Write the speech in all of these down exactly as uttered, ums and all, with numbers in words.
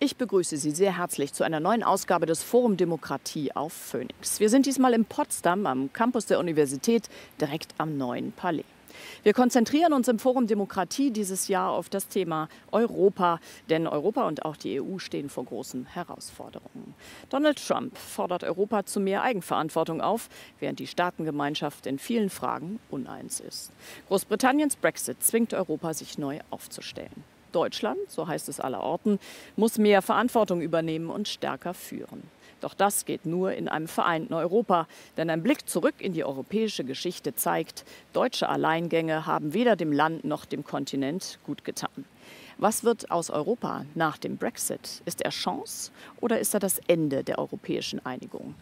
Ich begrüße Sie sehr herzlich zu einer neuen Ausgabe des Forum Demokratie auf Phoenix. Wir sind diesmal in Potsdam am Campus der Universität, direkt am Neuen Palais. Wir konzentrieren uns im Forum Demokratie dieses Jahr auf das Thema Europa, denn Europa und auch die E U stehen vor großen Herausforderungen. Donald Trump fordert Europa zu mehr Eigenverantwortung auf, während die Staatengemeinschaft in vielen Fragen uneins ist. Großbritanniens Brexit zwingt Europa, sich neu aufzustellen. Deutschland, so heißt es allerorten, muss mehr Verantwortung übernehmen und stärker führen. Doch das geht nur in einem vereinten Europa. Denn ein Blick zurück in die europäische Geschichte zeigt, deutsche Alleingänge haben weder dem Land noch dem Kontinent gut getan. Was wird aus Europa nach dem Brexit? Ist er Chance oder ist er das Ende der europäischen Einigung?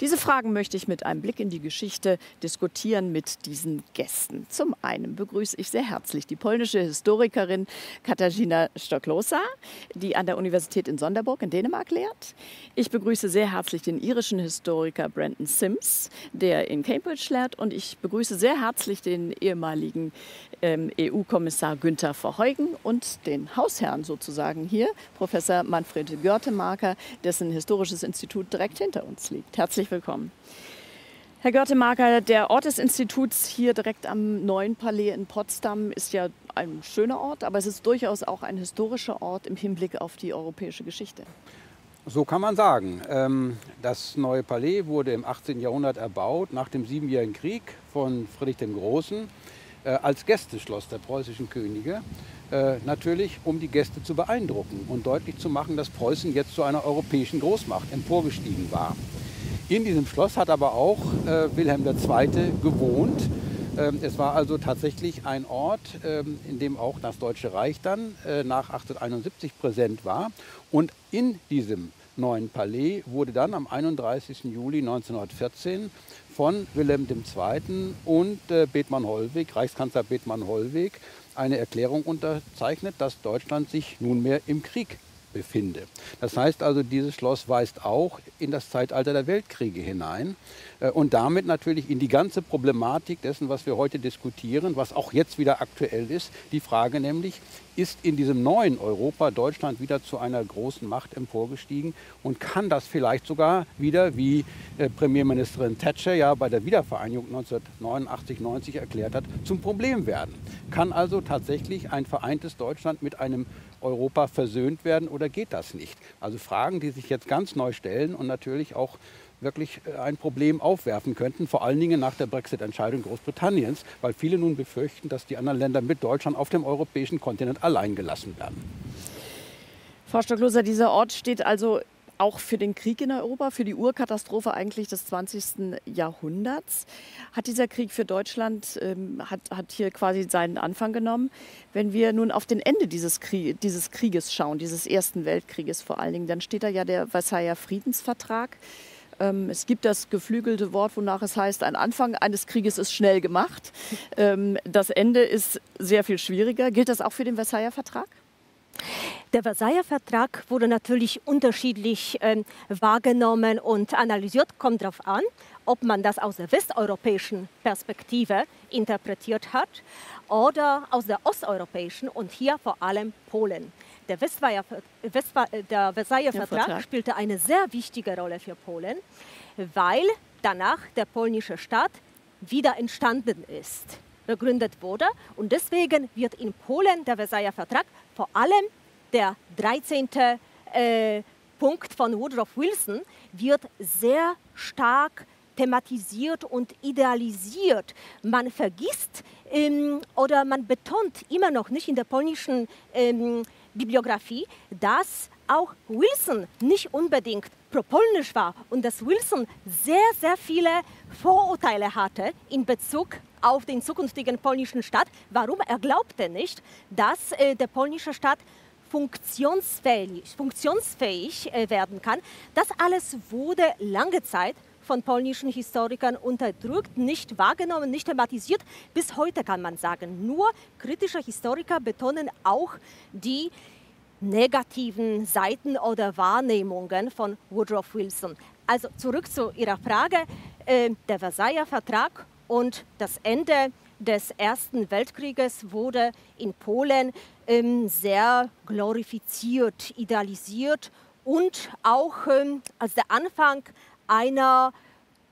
Diese Fragen möchte ich mit einem Blick in die Geschichte diskutieren mit diesen Gästen. Zum einen begrüße ich sehr herzlich die polnische Historikerin Katarzyna Stoklosa, die an der Universität in Sonderburg in Dänemark lehrt. Ich begrüße sehr herzlich den irischen Historiker Brendan Simms, der in Cambridge lehrt. Und ich begrüße sehr herzlich den ehemaligen ähm, E U-Kommissar Günter Verheugen und den Hausherrn sozusagen hier, Professor Manfred Görtemaker, dessen historisches Institut direkt hinter uns liegt. Herzlich willkommen. Herr Görtemaker, der Ort des Instituts hier direkt am Neuen Palais in Potsdam ist ja ein schöner Ort, aber es ist durchaus auch ein historischer Ort im Hinblick auf die europäische Geschichte. So kann man sagen. Das Neue Palais wurde im achtzehnten Jahrhundert erbaut, nach dem Siebenjährigen Krieg von Friedrich dem Großen, als Gästeschloss der preußischen Könige. Äh, natürlich, um die Gäste zu beeindrucken und deutlich zu machen, dass Preußen jetzt zu einer europäischen Großmacht emporgestiegen war. In diesem Schloss hat aber auch äh, Wilhelm der Zweite gewohnt. Ähm, es war also tatsächlich ein Ort, ähm, in dem auch das Deutsche Reich dann äh, nach achtzehnhunderteinundsiebzig präsent war. Und in diesem Neuen Palais wurde dann am einunddreißigsten Juli neunzehnhundertvierzehn von Wilhelm dem Zweiten und äh, Bethmann-Hollweg, Reichskanzler Bethmann-Hollweg, eine Erklärung unterzeichnet, dass Deutschland sich nunmehr im Krieg befinde. Das heißt also, dieses Schloss weist auch in das Zeitalter der Weltkriege hinein und damit natürlich in die ganze Problematik dessen, was wir heute diskutieren, was auch jetzt wieder aktuell ist. Die Frage nämlich, ist in diesem neuen Europa Deutschland wieder zu einer großen Macht emporgestiegen und kann das vielleicht sogar wieder, wie Premierministerin Thatcher ja bei der Wiedervereinigung neunzehnhundertneunundachtzig neunzig erklärt hat, zum Problem werden? Kann also tatsächlich ein vereintes Deutschland mit einem Europa versöhnt werden oder geht das nicht? Also Fragen, die sich jetzt ganz neu stellen und natürlich auch wirklich ein Problem aufwerfen könnten, vor allen Dingen nach der Brexit-Entscheidung Großbritanniens, weil viele nun befürchten, dass die anderen Länder mit Deutschland auf dem europäischen Kontinent allein gelassen werden. Frau Stoklosa, dieser Ort steht also auch für den Krieg in Europa, für die Urkatastrophe eigentlich des zwanzigsten Jahrhunderts. Hat dieser Krieg für Deutschland, ähm, hat, hat hier quasi seinen Anfang genommen. Wenn wir nun auf den Ende dieses, Krieg, dieses Krieges schauen, dieses Ersten Weltkrieges vor allen Dingen, dann steht da ja der Versailler Friedensvertrag. Es gibt das geflügelte Wort, wonach es heißt, ein Anfang eines Krieges ist schnell gemacht. Das Ende ist sehr viel schwieriger. Gilt das auch für den Versailler Vertrag? Der Versailler Vertrag wurde natürlich unterschiedlich äh, wahrgenommen und analysiert. Kommt darauf an, ob man das aus der westeuropäischen Perspektive interpretiert hat oder aus der osteuropäischen und hier vor allem Polen. Der, Westver Westver der Versailler der Vertrag, Vertrag spielte eine sehr wichtige Rolle für Polen, weil danach der polnische Staat wieder entstanden ist, gegründet wurde. Und deswegen wird in Polen der Versailler Vertrag vor allem der dreizehnte Äh, Punkt von Woodrow Wilson wird sehr stark thematisiert und idealisiert. Man vergisst ähm, oder man betont immer noch nicht in der polnischen ähm, Bibliografie, dass auch Wilson nicht unbedingt propolnisch war und dass Wilson sehr, sehr viele Vorurteile hatte in Bezug auf den zukünftigen polnischen Staat. Warum? Er glaubte nicht, dass äh, der polnische Staat funktionsfähig, funktionsfähig äh, werden kann. Das alles wurde lange Zeit von polnischen Historikern unterdrückt, nicht wahrgenommen, nicht thematisiert. Bis heute kann man sagen, nur kritische Historiker betonen auch die negativen Seiten oder Wahrnehmungen von Woodrow Wilson. Also zurück zu Ihrer Frage, äh, der Versailler Vertrag und das Ende des Ersten Weltkrieges wurde in Polen ähm, sehr glorifiziert, idealisiert und auch ähm, als der Anfang einer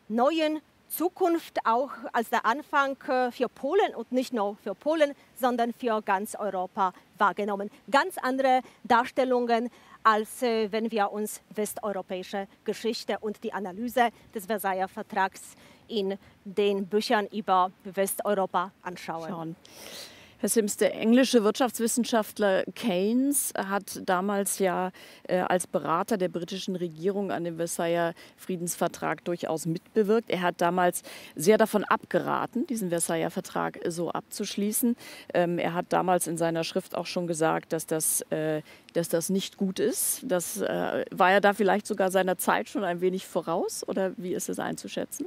neuen Zukunft, auch als der Anfang äh, für Polen und nicht nur für Polen, sondern für ganz Europa wahrgenommen. Ganz andere Darstellungen, als äh, wenn wir uns westeuropäische Geschichte und die Analyse des Versailler Vertrags in den Büchern über Westeuropa anschauen. Schauen. Herr Simms, der englische Wirtschaftswissenschaftler Keynes hat damals ja äh, als Berater der britischen Regierung an dem Versailler Friedensvertrag durchaus mitbewirkt. Er hat damals sehr davon abgeraten, diesen Versailler Vertrag so abzuschließen. Ähm, er hat damals in seiner Schrift auch schon gesagt, dass das, äh, dass das nicht gut ist. Das äh, war ja da vielleicht sogar seiner Zeit schon ein wenig voraus, oder wie ist es einzuschätzen?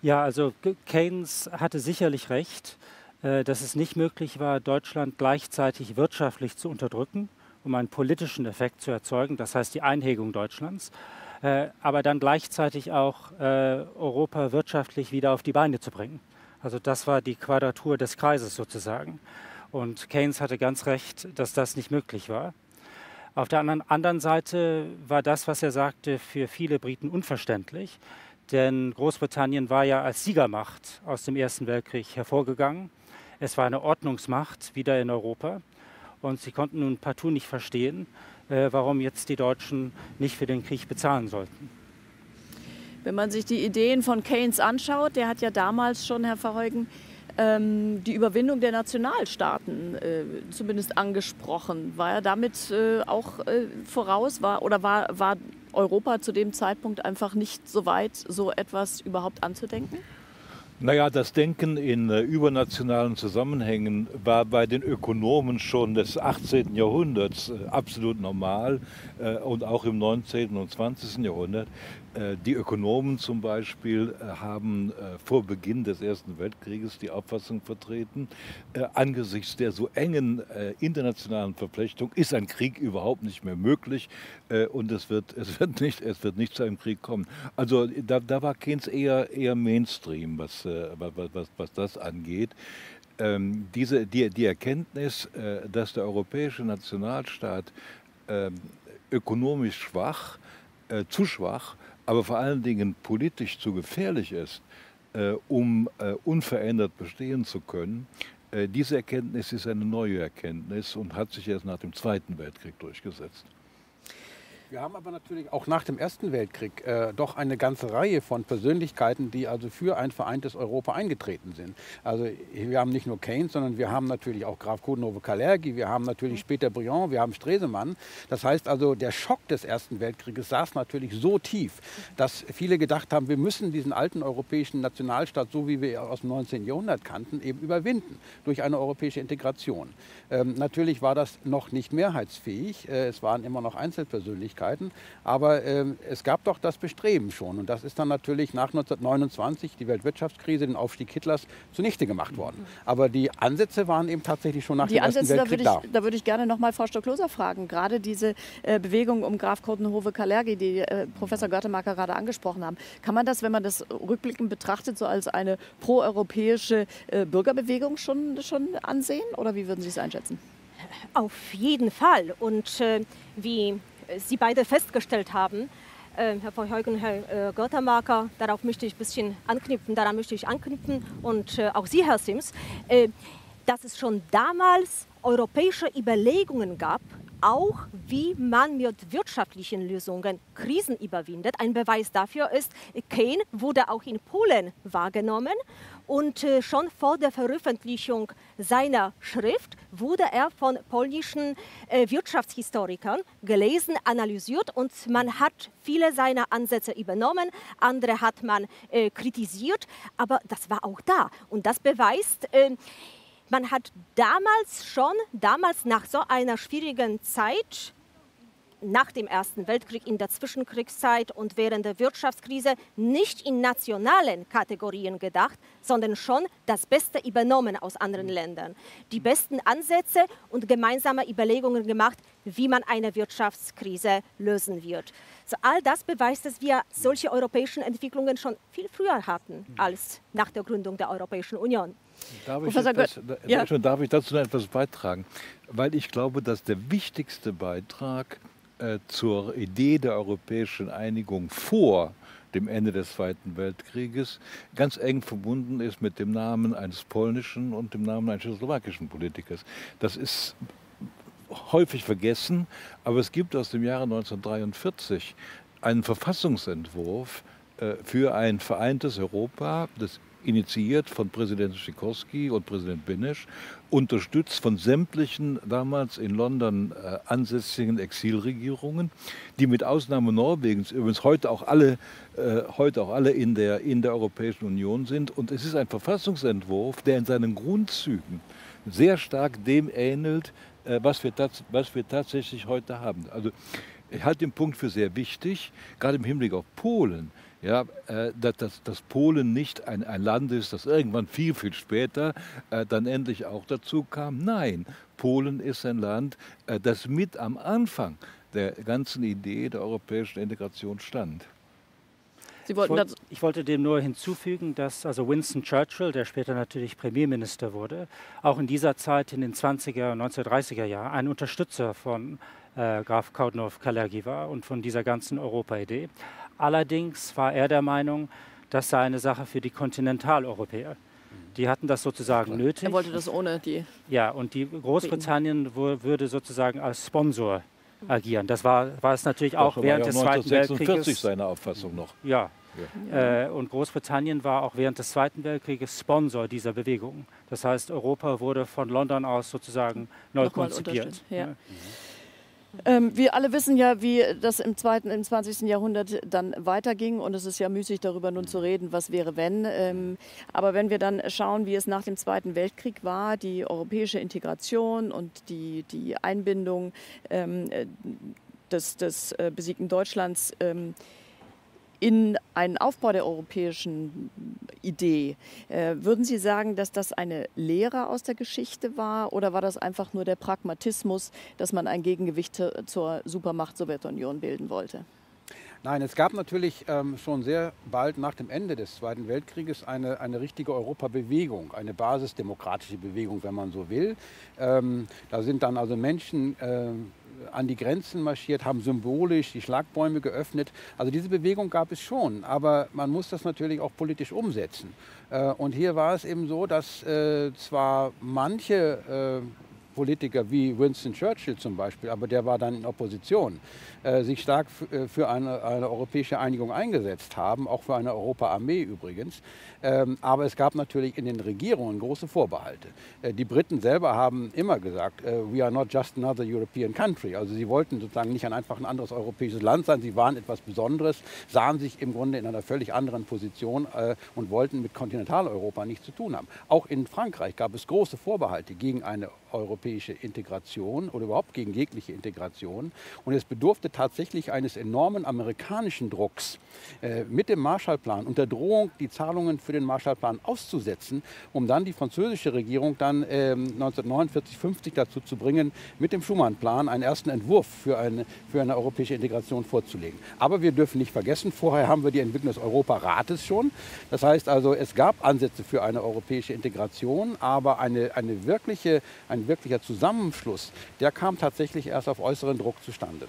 Ja, also Keynes hatte sicherlich recht, dass es nicht möglich war, Deutschland gleichzeitig wirtschaftlich zu unterdrücken, um einen politischen Effekt zu erzeugen, das heißt die Einhegung Deutschlands, aber dann gleichzeitig auch Europa wirtschaftlich wieder auf die Beine zu bringen. Also das war die Quadratur des Kreises sozusagen. Und Keynes hatte ganz recht, dass das nicht möglich war. Auf der anderen Seite war das, was er sagte, für viele Briten unverständlich. Denn Großbritannien war ja als Siegermacht aus dem Ersten Weltkrieg hervorgegangen. Es war eine Ordnungsmacht wieder in Europa. Und sie konnten nun partout nicht verstehen, warum jetzt die Deutschen nicht für den Krieg bezahlen sollten. Wenn man sich die Ideen von Keynes anschaut, der hat ja damals schon, Herr Verheugen, die Überwindung der Nationalstaaten zumindest angesprochen. War er damit auch voraus? War, oder war, war Europa zu dem Zeitpunkt einfach nicht so weit, so etwas überhaupt anzudenken? Naja, das Denken in äh, übernationalen Zusammenhängen war bei den Ökonomen schon des achtzehnten Jahrhunderts äh, absolut normal äh, und auch im neunzehnten und zwanzigsten Jahrhundert. Äh, die Ökonomen zum Beispiel äh, haben äh, vor Beginn des Ersten Weltkrieges die Auffassung vertreten, äh, angesichts der so engen äh, internationalen Verflechtung ist ein Krieg überhaupt nicht mehr möglich äh, und es wird, es, wird nicht, es wird nicht zu einem Krieg kommen. Also da, da war Keynes eher, eher Mainstream, was Was, was, was das angeht. Ähm, diese, die, die Erkenntnis, äh, dass der europäische Nationalstaat äh, ökonomisch schwach, äh, zu schwach, aber vor allen Dingen politisch zu gefährlich ist, äh, um äh, unverändert bestehen zu können, äh, diese Erkenntnis ist eine neue Erkenntnis und hat sich erst nach dem Zweiten Weltkrieg durchgesetzt. Wir haben aber natürlich auch nach dem Ersten Weltkrieg äh, doch eine ganze Reihe von Persönlichkeiten, die also für ein vereintes Europa eingetreten sind. Also wir haben nicht nur Keynes, sondern wir haben natürlich auch Graf Coudenhove-Kalergi, wir haben natürlich später Briand, wir haben Stresemann. Das heißt also, der Schock des Ersten Weltkrieges saß natürlich so tief, dass viele gedacht haben, wir müssen diesen alten europäischen Nationalstaat, so wie wir ihn aus dem neunzehnten Jahrhundert kannten, eben überwinden durch eine europäische Integration. Ähm, natürlich war das noch nicht mehrheitsfähig, äh, es waren immer noch Einzelpersönlichkeiten. Aber äh, es gab doch das Bestreben schon. Und das ist dann natürlich nach neunzehnhundertneunundzwanzig, die Weltwirtschaftskrise, den Aufstieg Hitlers, zunichte gemacht worden. Aber die Ansätze waren eben tatsächlich schon nach dem Ersten Weltkrieg da. Da würde ich gerne noch mal Frau Stoklosa fragen. Gerade diese äh, Bewegung um Graf Coudenhove-Kalergi, die äh, Professor Görtemaker gerade angesprochen haben. Kann man das, wenn man das rückblickend betrachtet, so als eine proeuropäische äh, Bürgerbewegung schon, schon ansehen? Oder wie würden Sie es einschätzen? Auf jeden Fall. Und äh, wie Sie beide festgestellt haben, äh, Herr Verheugen, Herr äh, Görtemaker, darauf möchte ich ein bisschen anknüpfen, daran möchte ich anknüpfen und äh, auch Sie, Herr Simms, äh, dass es schon damals europäische Überlegungen gab, auch wie man mit wirtschaftlichen Lösungen Krisen überwindet. Ein Beweis dafür ist, Keynes wurde auch in Polen wahrgenommen und äh, schon vor der Veröffentlichung seiner Schrift wurde er von polnischen äh, Wirtschaftshistorikern gelesen, analysiert und man hat viele seiner Ansätze übernommen, andere hat man äh, kritisiert, aber das war auch da und das beweist, äh, man hat damals schon, damals nach so einer schwierigen Zeit, nach dem Ersten Weltkrieg, in der Zwischenkriegszeit und während der Wirtschaftskrise, nicht in nationalen Kategorien gedacht, sondern schon das Beste übernommen aus anderen Ländern. Die besten Ansätze und gemeinsame Überlegungen gemacht, wie man eine Wirtschaftskrise lösen wird. So, all das beweist, dass wir solche europäischen Entwicklungen schon viel früher hatten als nach der Gründung der Europäischen Union. Darf ich, das, ja. darf ich dazu noch etwas beitragen? Weil ich glaube, dass der wichtigste Beitrag äh, zur Idee der europäischen Einigung vor dem Ende des Zweiten Weltkrieges ganz eng verbunden ist mit dem Namen eines polnischen und dem Namen eines tschechoslowakischen Politikers. Das ist häufig vergessen, aber es gibt aus dem Jahre neunzehnhundertdreiundvierzig einen Verfassungsentwurf äh, für ein vereintes Europa, das initiiert von Präsident Sikorski und Präsident Beneš, unterstützt von sämtlichen damals in London äh, ansässigen Exilregierungen, die mit Ausnahme Norwegens übrigens heute auch alle, äh, heute auch alle in, der, in der Europäischen Union sind. Und es ist ein Verfassungsentwurf, der in seinen Grundzügen sehr stark dem ähnelt, äh, was, wir was wir tatsächlich heute haben. Also ich halte den Punkt für sehr wichtig, gerade im Hinblick auf Polen. Ja, äh, dass, dass Polen nicht ein, ein Land ist, das irgendwann viel, viel später äh, dann endlich auch dazu kam. Nein, Polen ist ein Land, äh, das mit am Anfang der ganzen Idee der europäischen Integration stand. Sie wollten ich, wollte, ich wollte dem nur hinzufügen, dass also Winston Churchill, der später natürlich Premierminister wurde, auch in dieser Zeit in den zwanziger und neunzehnhundertdreißiger Jahren ein Unterstützer von äh, Graf Coudenhove-Kalergi war und von dieser ganzen Europa-Idee. Allerdings war er der Meinung, das sei eine Sache für die Kontinentaleuropäer. Die hatten das sozusagen nötig. Er wollte das ohne die... Ja, und die Großbritannien würde sozusagen als Sponsor agieren. Das war, war es natürlich auch Doch, während des Zweiten Weltkrieges. Seine Auffassung noch. Ja, ja. Äh, und Großbritannien war auch während des Zweiten Weltkrieges Sponsor dieser Bewegung. Das heißt, Europa wurde von London aus sozusagen neu noch konzipiert. Ähm, wir alle wissen ja, wie das im, zweiten, im zwanzigsten Jahrhundert dann weiterging, und es ist ja müßig, darüber nun zu reden, was wäre wenn. Ähm, aber wenn wir dann schauen, wie es nach dem Zweiten Weltkrieg war, die europäische Integration und die, die Einbindung ähm, des, des äh, besiegten Deutschlands ähm, in einen Aufbau der europäischen Idee, äh, würden Sie sagen, dass das eine Lehre aus der Geschichte war, oder war das einfach nur der Pragmatismus, dass man ein Gegengewicht zur Supermacht Sowjetunion bilden wollte? Nein, es gab natürlich ähm, schon sehr bald nach dem Ende des Zweiten Weltkrieges eine, eine richtige Europabewegung, eine basisdemokratische Bewegung, wenn man so will. Ähm, da sind dann also Menschen ähm, an die Grenzen marschiert, haben symbolisch die Schlagbäume geöffnet. Also diese Bewegung gab es schon, aber man muss das natürlich auch politisch umsetzen. Äh, und hier war es eben so, dass äh, zwar manche äh, Politiker wie Winston Churchill zum Beispiel, aber der war dann in Opposition, äh, sich stark für eine, eine europäische Einigung eingesetzt haben, auch für eine Europa-Armee übrigens. Ähm, aber es gab natürlich in den Regierungen große Vorbehalte. Äh, die Briten selber haben immer gesagt, äh, we are not just another European country. Also sie wollten sozusagen nicht einfach ein anderes europäisches Land sein, sie waren etwas Besonderes, sahen sich im Grunde in einer völlig anderen Position äh, und wollten mit Kontinentaleuropa nichts zu tun haben. Auch in Frankreich gab es große Vorbehalte gegen eine europäische Integration oder überhaupt gegen jegliche Integration. Und es bedurfte tatsächlich eines enormen amerikanischen Drucks äh, mit dem Marshallplan unter Drohung, die Zahlungen für den Marshallplan auszusetzen, um dann die französische Regierung dann äh, neunzehnhundertneunundvierzig, fünfzig dazu zu bringen, mit dem Schumann-Plan einen ersten Entwurf für eine, für eine europäische Integration vorzulegen. Aber wir dürfen nicht vergessen, vorher haben wir die Entwicklung des Europarates schon. Das heißt also, es gab Ansätze für eine europäische Integration, aber eine, eine wirkliche, eine Ein wirklicher Zusammenschluss, der kam tatsächlich erst auf äußeren Druck zustande.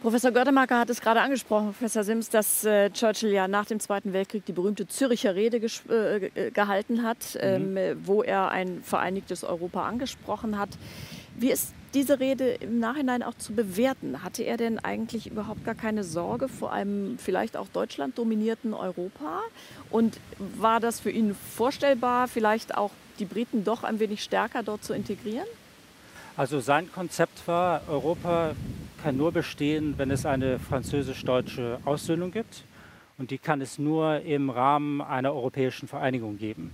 Professor Görtemaker hat es gerade angesprochen, Professor Simms, dass äh, Churchill ja nach dem Zweiten Weltkrieg die berühmte Züricher Rede äh, gehalten hat, mhm. ähm, wo er ein vereinigtes Europa angesprochen hat. Wie ist diese Rede im Nachhinein auch zu bewerten? Hatte er denn eigentlich überhaupt gar keine Sorge vor einem vielleicht auch Deutschland dominierten Europa? Und war das für ihn vorstellbar, vielleicht auch die Briten doch ein wenig stärker dort zu integrieren? Also sein Konzept war, Europa kann nur bestehen, wenn es eine französisch-deutsche Aussöhnung gibt. Und die kann es nur im Rahmen einer europäischen Vereinigung geben.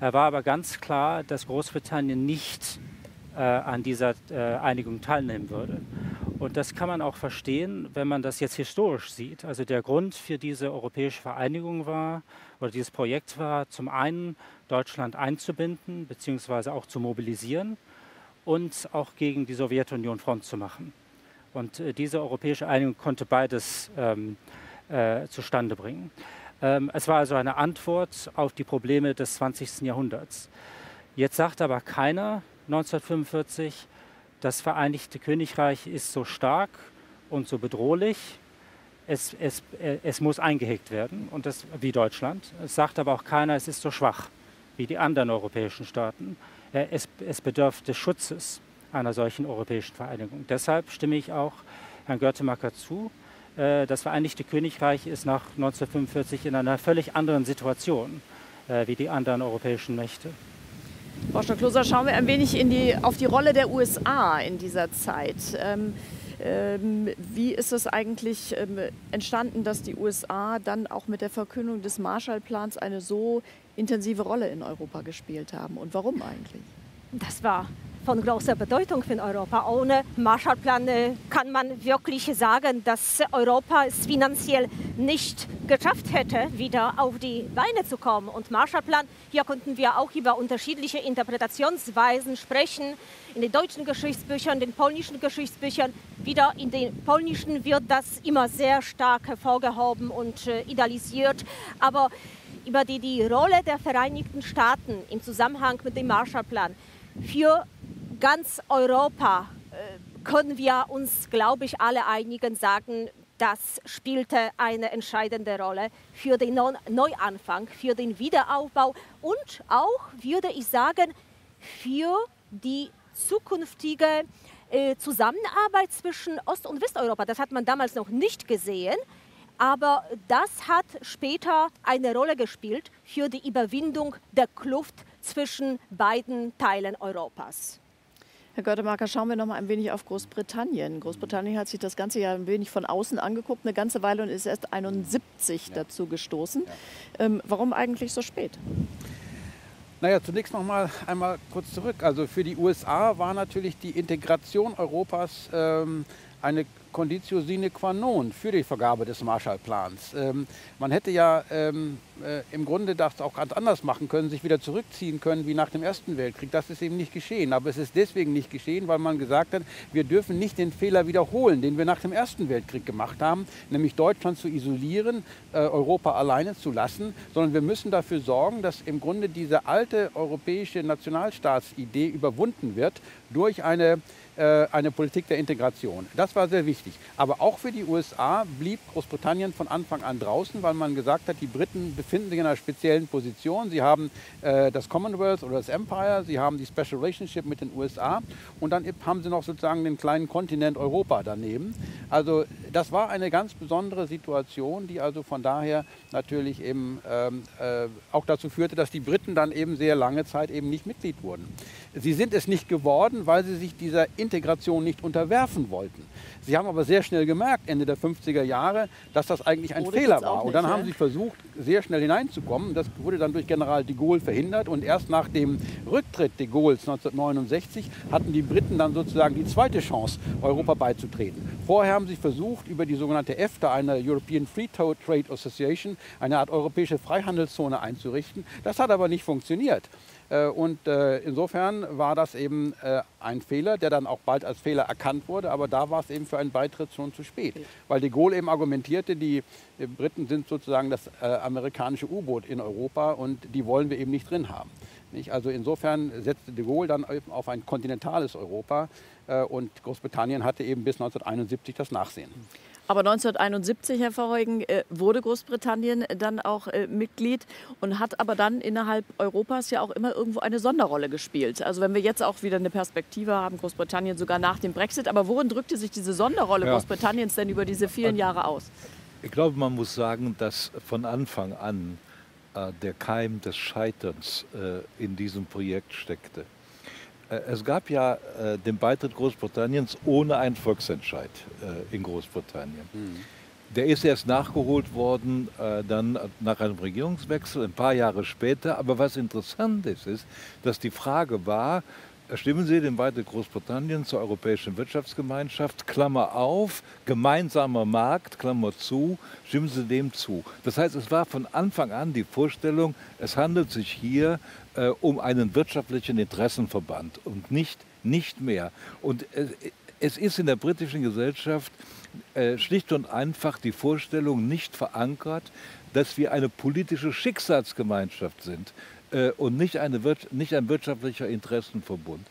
Er war aber ganz klar, dass Großbritannien nicht äh, an dieser äh, Einigung teilnehmen würde. Und das kann man auch verstehen, wenn man das jetzt historisch sieht. Also der Grund für diese europäische Vereinigung war, oder dieses Projekt war, zum einen Deutschland einzubinden bzw. auch zu mobilisieren und auch gegen die Sowjetunion Front zu machen. Und äh, diese europäische Einigung konnte beides ähm, äh, zustande bringen. Es war also eine Antwort auf die Probleme des zwanzigsten Jahrhunderts. Jetzt sagt aber keiner neunzehnhundertfünfundvierzig, das Vereinigte Königreich ist so stark und so bedrohlich, es, es, es muss eingehegt werden, und das, wie Deutschland. Es sagt aber auch keiner, es ist so schwach wie die anderen europäischen Staaten. Es, es bedarf des Schutzes einer solchen europäischen Vereinigung. Deshalb stimme ich auch Herrn Görtemaker zu. Das Vereinigte Königreich ist nach neunzehnhundertfünfundvierzig in einer völlig anderen Situation äh, wie die anderen europäischen Mächte. Frau Stoklosa, schauen wir ein wenig in die, auf die Rolle der U S A in dieser Zeit. Ähm, ähm, wie ist es eigentlich ähm, entstanden, dass die U S A dann auch mit der Verkündung des Marshallplans eine so intensive Rolle in Europa gespielt haben, und warum eigentlich? Das war von großer Bedeutung für Europa. Ohne Marshallplan kann man wirklich sagen, dass Europa es finanziell nicht geschafft hätte, wieder auf die Beine zu kommen. Und Marshallplan, hier konnten wir auch über unterschiedliche Interpretationsweisen sprechen. In den deutschen Geschichtsbüchern, in den polnischen Geschichtsbüchern, wieder in den polnischen wird das immer sehr stark hervorgehoben und idealisiert. Aber über die, die Rolle der Vereinigten Staaten im Zusammenhang mit dem Marshallplan für ganz Europa äh, können wir uns, glaube ich, alle einigen sagen, das spielte eine entscheidende Rolle für den no Neuanfang, für den Wiederaufbau und auch, würde ich sagen, für die zukünftige äh, Zusammenarbeit zwischen Ost- und Westeuropa. Das hat man damals noch nicht gesehen, aber das hat später eine Rolle gespielt für die Überwindung der Kluft zwischen beiden Teilen Europas. Herr Görtemaker, schauen wir noch mal ein wenig auf Großbritannien. Großbritannien hat sich das ganze Jahr ein wenig von außen angeguckt, eine ganze Weile, und ist erst einundsiebzig ja. dazu gestoßen. Ja. Ähm, warum eigentlich so spät? Naja, zunächst noch mal einmal kurz zurück. Also für die U S A war natürlich die Integration Europas ähm, eine Conditio sine qua non für die Vergabe des Marshallplans. Ähm, man hätte ja ähm, äh, im Grunde das auch ganz anders machen können, sich wieder zurückziehen können wie nach dem Ersten Weltkrieg. Das ist eben nicht geschehen. Aber es ist deswegen nicht geschehen, weil man gesagt hat, wir dürfen nicht den Fehler wiederholen, den wir nach dem Ersten Weltkrieg gemacht haben, nämlich Deutschland zu isolieren, äh, Europa alleine zu lassen, sondern wir müssen dafür sorgen, dass im Grunde diese alte europäische Nationalstaatsidee überwunden wird durch eine eine Politik der Integration. Das war sehr wichtig. Aber auch für die U S A blieb Großbritannien von Anfang an draußen, weil man gesagt hat, die Briten befinden sich in einer speziellen Position. Sie haben äh, das Commonwealth oder das Empire, sie haben die Special Relationship mit den U S A, und dann haben sie noch sozusagen den kleinen Kontinent Europa daneben. Also das war eine ganz besondere Situation, die also von daher natürlich eben ähm, äh, auch dazu führte, dass die Briten dann eben sehr lange Zeit eben nicht Mitglied wurden. Sie sind es nicht geworden, weil sie sich dieser Integration nicht unterwerfen wollten. Sie haben aber sehr schnell gemerkt, Ende der fünfziger Jahre, dass das eigentlich ein Fehler war. Und dann haben sie versucht, sehr schnell hineinzukommen. Das wurde dann durch General de Gaulle verhindert. Und erst nach dem Rücktritt de Gaulles neunzehnhundertneunundsechzig hatten die Briten dann sozusagen die zweite Chance, Europa beizutreten. Vorher haben sie versucht, über die sogenannte EFTA, eine European Free Trade Association, eine Art europäische Freihandelszone einzurichten. Das hat aber nicht funktioniert. Und äh, insofern war das eben äh, ein Fehler, der dann auch bald als Fehler erkannt wurde. Aber da war es eben für einen Beitritt schon zu spät. Weil de Gaulle eben argumentierte, die Briten sind sozusagen das äh, amerikanische U-Boot in Europa, und die wollen wir eben nicht drin haben. Nicht? Also insofern setzte de Gaulle dann eben auf ein kontinentales Europa. Äh, und Großbritannien hatte eben bis neunzehnhunderteinundsiebzig das Nachsehen. Aber neunzehnhunderteinundsiebzig, Herr Verheugen, wurde Großbritannien dann auch Mitglied und hat aber dann innerhalb Europas ja auch immer irgendwo eine Sonderrolle gespielt. Also wenn wir jetzt auch wieder eine Perspektive haben, Großbritannien sogar nach dem Brexit. Aber worin drückte sich diese Sonderrolle ja. Großbritanniens denn über diese vielen Jahre aus? Ich glaube, man muss sagen, dass von Anfang an äh, der Keim des Scheiterns äh, in diesem Projekt steckte. Es gab ja äh, den Beitritt Großbritanniens ohne einen Volksentscheid äh, in Großbritannien. Mhm. Der ist erst nachgeholt worden, äh, dann nach einem Regierungswechsel, ein paar Jahre später. Aber was interessant ist, ist, dass die Frage war, stimmen Sie dem Beitritt Großbritanniens zur Europäischen Wirtschaftsgemeinschaft, Klammer auf, gemeinsamer Markt, Klammer zu, stimmen Sie dem zu. Das heißt, es war von Anfang an die Vorstellung, es handelt sich hier äh, um einen wirtschaftlichen Interessenverband und nicht, nicht mehr. Und äh, es ist in der britischen Gesellschaft äh, schlicht und einfach die Vorstellung nicht verankert, dass wir eine politische Schicksalsgemeinschaft sind äh, und nicht, eine, nicht ein wirtschaftlicher Interessenverbund.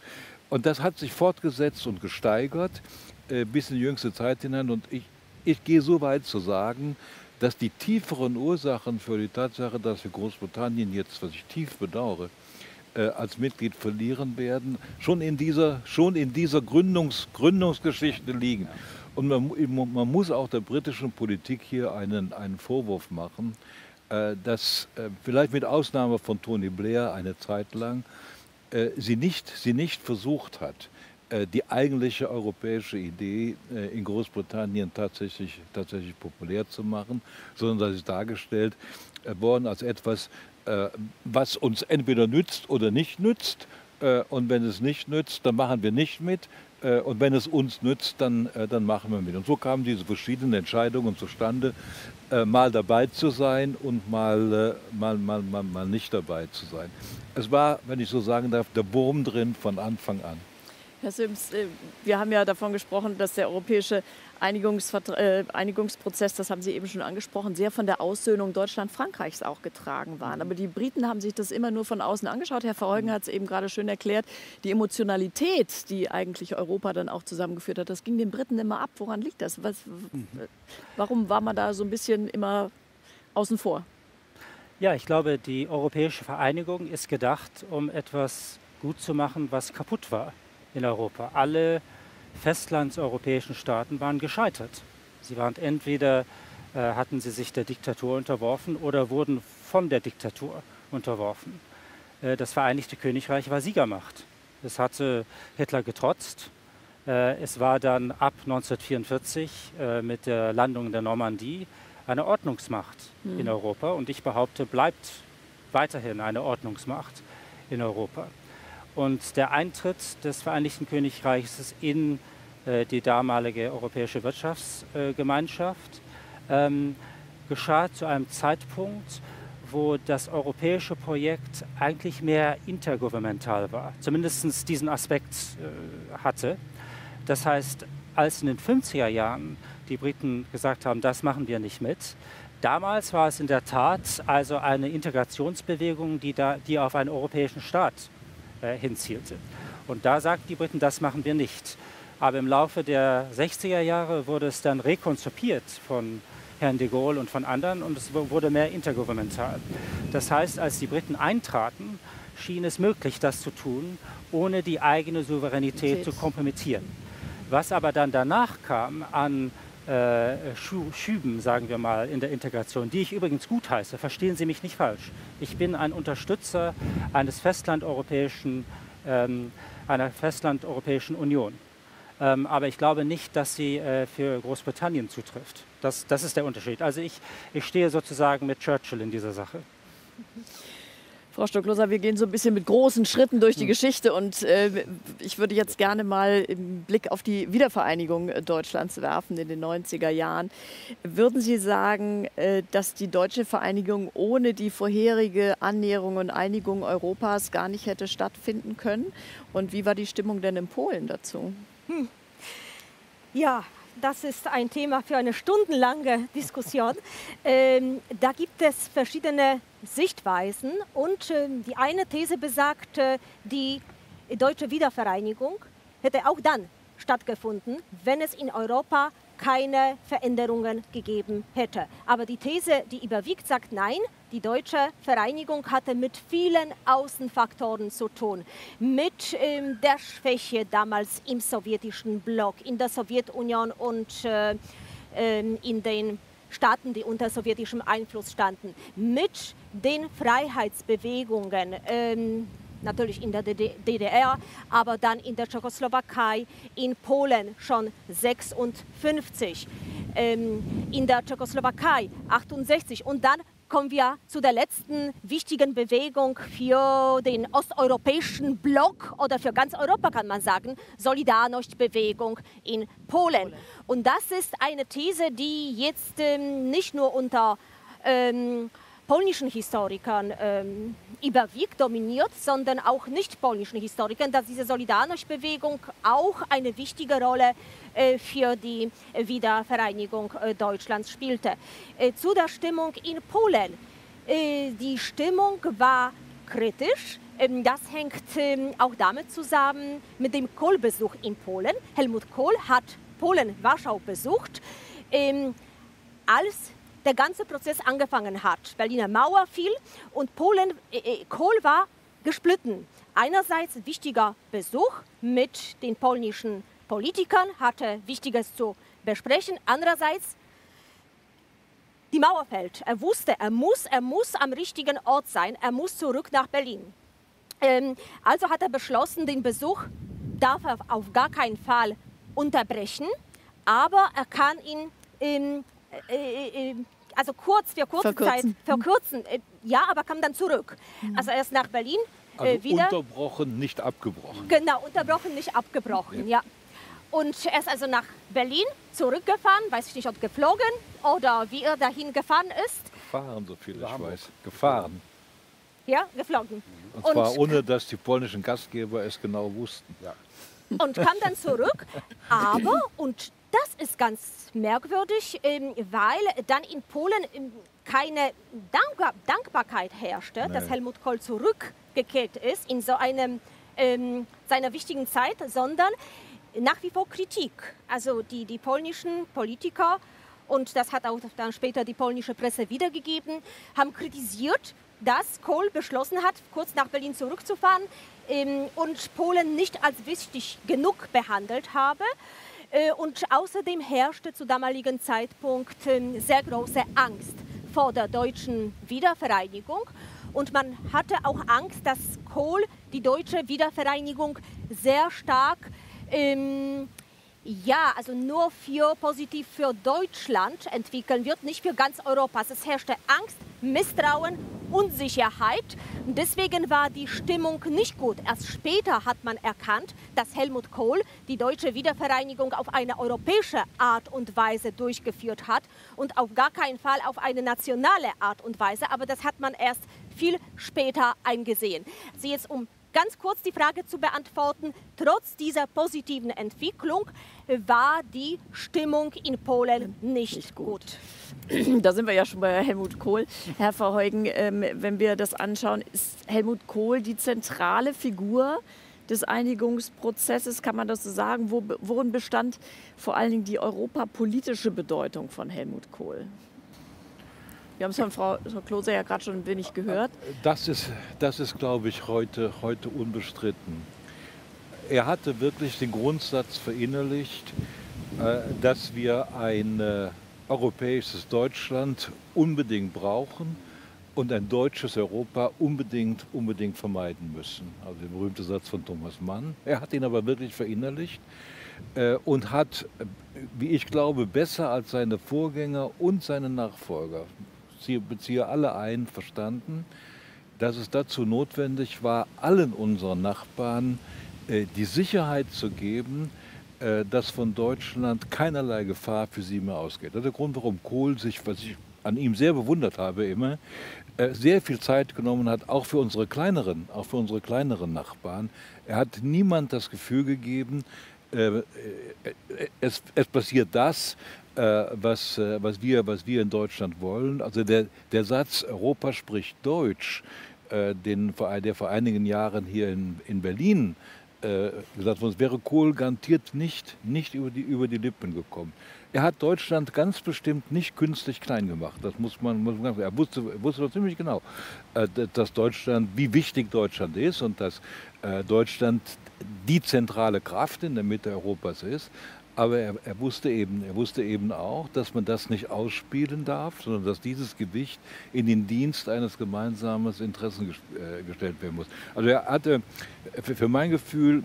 Und das hat sich fortgesetzt und gesteigert äh, bis in die jüngste Zeit hinein. Und ich, ich gehe so weit zu sagen, dass die tieferen Ursachen für die Tatsache, dass wir Großbritannien jetzt, was ich tief bedauere, als Mitglied verlieren werden, schon in dieser, schon in dieser Gründungs, Gründungsgeschichte liegen. Und man, man muss auch der britischen Politik hier einen, einen Vorwurf machen, dass vielleicht mit Ausnahme von Tony Blair eine Zeit lang sie nicht, sie nicht versucht hat, die eigentliche europäische Idee in Großbritannien tatsächlich, tatsächlich populär zu machen, sondern das ist dargestellt worden als etwas, was uns entweder nützt oder nicht nützt. Und wenn es nicht nützt, dann machen wir nicht mit. Und wenn es uns nützt, dann, dann machen wir mit. Und so kamen diese verschiedenen Entscheidungen zustande, mal dabei zu sein und mal, mal, mal, mal, mal nicht dabei zu sein. Es war, wenn ich so sagen darf, der Wurm drin von Anfang an. Herr Simms, wir haben ja davon gesprochen, dass der europäische Einigungsprozess, das haben Sie eben schon angesprochen, sehr von der Aussöhnung Deutschland-Frankreichs auch getragen waren. Aber die Briten haben sich das immer nur von außen angeschaut. Herr Verheugen hat es eben gerade schön erklärt. Die Emotionalität, die eigentlich Europa dann auch zusammengeführt hat, das ging den Briten immer ab. Woran liegt das? Was, warum war man da so ein bisschen immer außen vor? Ja, ich glaube, die europäische Vereinigung ist gedacht, um etwas gut zu machen, was kaputt war in Europa. Alle festlandseuropäischen Staaten waren gescheitert. Sie waren entweder äh, hatten sie sich der Diktatur unterworfen oder wurden von der Diktatur unterworfen. Äh, das Vereinigte Königreich war Siegermacht. Es hatte Hitler getrotzt. Äh, es war dann ab neunzehnhundertvierundvierzig äh, mit der Landung der Normandie eine Ordnungsmacht mhm. in Europa. Und ich behaupte, bleibt weiterhin eine Ordnungsmacht in Europa. Und der Eintritt des Vereinigten Königreichs in äh, die damalige Europäische Wirtschaftsgemeinschaft äh, ähm, geschah zu einem Zeitpunkt, wo das europäische Projekt eigentlich mehr intergouvernemental war, zumindest diesen Aspekt äh, hatte. Das heißt, als in den fünfziger Jahren die Briten gesagt haben, das machen wir nicht mit, damals war es in der Tat also eine Integrationsbewegung, die, da, die auf einen europäischen Staat hinzielte. Und da sagten die Briten, das machen wir nicht. Aber im Laufe der sechziger Jahre wurde es dann rekonzipiert von Herrn de Gaulle und von anderen und es wurde mehr intergouvernemental. Das heißt, als die Briten eintraten, schien es möglich, das zu tun, ohne die eigene Souveränität zu kompromittieren. Was aber dann danach kam an äh, Schüben, sagen wir mal, in der Integration, die ich übrigens gut heiße, verstehen Sie mich nicht falsch. Ich bin ein Unterstützer eines festlandeuropäischen, ähm, einer festlandeuropäischen Union. Ähm, aber ich glaube nicht, dass sie äh, für Großbritannien zutrifft. Das, das ist der Unterschied. Also ich, ich stehe sozusagen mit Churchill in dieser Sache. Frau Stoklosa, wir gehen so ein bisschen mit großen Schritten durch die Geschichte und äh, ich würde jetzt gerne mal einen Blick auf die Wiedervereinigung Deutschlands werfen in den neunziger Jahren. Würden Sie sagen, äh, dass die deutsche Vereinigung ohne die vorherige Annäherung und Einigung Europas gar nicht hätte stattfinden können? Und wie war die Stimmung denn in Polen dazu? Hm. Ja. Das ist ein Thema für eine stundenlange Diskussion. Ähm, da gibt es verschiedene Sichtweisen und äh, die eine These besagt, äh, die deutsche Wiedervereinigung hätte auch dann stattgefunden, wenn es in Europa keine Veränderungen gegeben hätte. Aber die These, die überwiegt, sagt nein, die deutsche Vereinigung hatte mit vielen Außenfaktoren zu tun. Mit ähm, der Schwäche damals im sowjetischen Block, in der Sowjetunion und äh, ähm, in den Staaten, die unter sowjetischem Einfluss standen. Mit den Freiheitsbewegungen. Ähm, Natürlich in der D D R, aber dann in der Tschechoslowakei, in Polen schon sechsundfünfzig, ähm, in der Tschechoslowakei achtundsechzig. Und dann kommen wir zu der letzten wichtigen Bewegung für den osteuropäischen Block oder für ganz Europa, kann man sagen, Solidarność-Bewegung in Polen. Und das ist eine These, die jetzt ähm, nicht nur unter Ähm, polnischen Historikern ähm, überwiegt, dominiert, sondern auch nicht polnischen Historikern, dass diese Solidarność-Bewegung auch eine wichtige Rolle äh, für die Wiedervereinigung äh, Deutschlands spielte. Äh, zu der Stimmung in Polen. Äh, die Stimmung war kritisch. Das hängt auch damit zusammen mit dem Kohl-Besuch in Polen. Helmut Kohl hat Polen-Warschau besucht, als der ganze Prozess angefangen hat. Berliner Mauer fiel und Polen, Kohl war gesplitten. Einerseits ein wichtiger Besuch mit den polnischen Politikern, hatte Wichtiges zu besprechen. Andererseits die Mauer fällt. Er wusste, er muss, er muss am richtigen Ort sein. Er muss zurück nach Berlin. Also hat er beschlossen, den Besuch darf er auf gar keinen Fall unterbrechen, aber er kann ihn ähm, äh, äh, also kurz für kurze verkürzen. Zeit verkürzen. Äh, ja, aber kam dann zurück. Also erst nach Berlin äh, also wieder. Unterbrochen, nicht abgebrochen. Genau, unterbrochen, nicht abgebrochen. Ja. Ja. Und er ist also nach Berlin zurückgefahren, weiß ich nicht, ob geflogen oder wie er dahin gefahren ist. Gefahren, so viel ich weiß. Gefahren. Ja, geflogen. Und zwar und, ohne, dass die polnischen Gastgeber es genau wussten. Ja. Und kam dann zurück, aber, und das ist ganz merkwürdig, weil dann in Polen keine Dankbar Dankbarkeit herrschte, nee. dass Helmut Kohl zurückgekehrt ist in so einem, ähm, seiner wichtigen Zeit, sondern nach wie vor Kritik. Also die, die polnischen Politiker, und das hat auch dann später die polnische Presse wiedergegeben, haben kritisiert, dass Kohl beschlossen hat, kurz nach Berlin zurückzufahren ähm, und Polen nicht als wichtig genug behandelt habe. Äh, und außerdem herrschte zu damaligen Zeitpunkt äh, sehr große Angst vor der deutschen Wiedervereinigung. Und man hatte auch Angst, dass Kohl die deutsche Wiedervereinigung sehr stark, ähm, ja, also nur für positiv für Deutschland entwickeln wird, nicht für ganz Europa. Es herrschte Angst, Misstrauen, Unsicherheit. Deswegen war die Stimmung nicht gut. Erst später hat man erkannt, dass Helmut Kohl die deutsche Wiedervereinigung auf eine europäische Art und Weise durchgeführt hat und auf gar keinen Fall auf eine nationale Art und Weise. Aber das hat man erst viel später eingesehen. Also jetzt, um ganz kurz die Frage zu beantworten, trotz dieser positiven Entwicklung war die Stimmung in Polen nicht, nicht gut. gut. Da sind wir ja schon bei Helmut Kohl. Herr Verheugen, ähm, wenn wir das anschauen, ist Helmut Kohl die zentrale Figur des Einigungsprozesses, kann man das so sagen? Wo, worin bestand vor allen Dingen die europapolitische Bedeutung von Helmut Kohl? Wir haben es von Frau Stoklosa ja gerade schon ein wenig gehört. Das ist, das ist glaube ich, heute, heute unbestritten. Er hatte wirklich den Grundsatz verinnerlicht, dass wir ein europäisches Deutschland unbedingt brauchen und ein deutsches Europa unbedingt, unbedingt vermeiden müssen. Also der berühmte Satz von Thomas Mann. Er hat ihn aber wirklich verinnerlicht und hat, wie ich glaube, besser als seine Vorgänger und seine Nachfolger, ich beziehe alle ein, verstanden, dass es dazu notwendig war, allen unseren Nachbarn äh, die Sicherheit zu geben, äh, dass von Deutschland keinerlei Gefahr für sie mehr ausgeht. Das ist der Grund, warum Kohl sich, was ich an ihm sehr bewundert habe immer, äh, sehr viel Zeit genommen hat, auch für unsere kleineren, auch für unsere kleineren Nachbarn. Er hat niemand das Gefühl gegeben, äh, es, es passiert das, Was, was, wir, was wir in Deutschland wollen. Also der, der Satz, Europa spricht Deutsch, den, der vor einigen Jahren hier in, in Berlin äh, gesagt wurde, wäre Kohl garantiert nicht, nicht über, die, über die Lippen gekommen. Er hat Deutschland ganz bestimmt nicht künstlich klein gemacht. Das muss man, muss man er wusste, wusste doch ziemlich genau, dass Deutschland, wie wichtig Deutschland ist und dass Deutschland die zentrale Kraft in der Mitte Europas ist. Aber er, er, wusste eben, er wusste eben auch, dass man das nicht ausspielen darf, sondern dass dieses Gewicht in den Dienst eines gemeinsamen Interessen gestellt werden muss. Also er hatte für mein Gefühl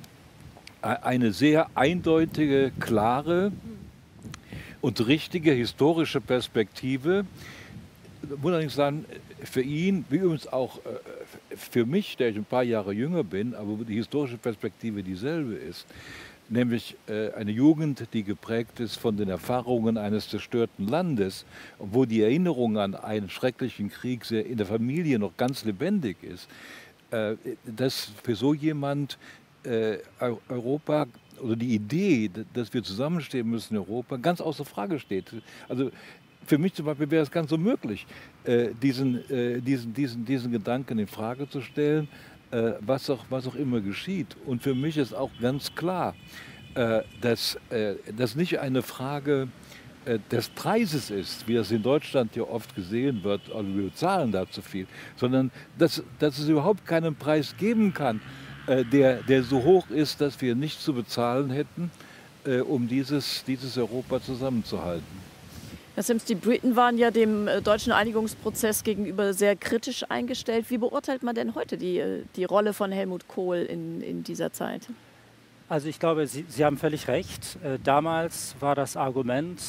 eine sehr eindeutige, klare und richtige historische Perspektive. Ich muss allerdings sagen, für ihn, wie übrigens auch für mich, der ich ein paar Jahre jünger bin, aber die historische Perspektive dieselbe ist, nämlich eine Jugend, die geprägt ist von den Erfahrungen eines zerstörten Landes, wo die Erinnerung an einen schrecklichen Krieg in der Familie noch ganz lebendig ist, dass für so jemand Europa oder die Idee, dass wir zusammenstehen müssen in Europa, ganz außer Frage steht. Also für mich zum Beispiel wäre es ganz unmöglich, diesen, diesen, diesen, diesen Gedanken in Frage zu stellen, was auch, was auch immer geschieht. Und für mich ist auch ganz klar, dass das nicht eine Frage des Preises ist, wie das in Deutschland ja oft gesehen wird, also wir zahlen da zu viel, sondern dass, dass es überhaupt keinen Preis geben kann, der, der so hoch ist, dass wir nicht zu bezahlen hätten, um dieses, dieses Europa zusammenzuhalten. Herr Simms, die Briten waren ja dem deutschen Einigungsprozess gegenüber sehr kritisch eingestellt. Wie beurteilt man denn heute die, die Rolle von Helmut Kohl in, in dieser Zeit? Also ich glaube, Sie, Sie haben völlig recht. Damals war das Argument,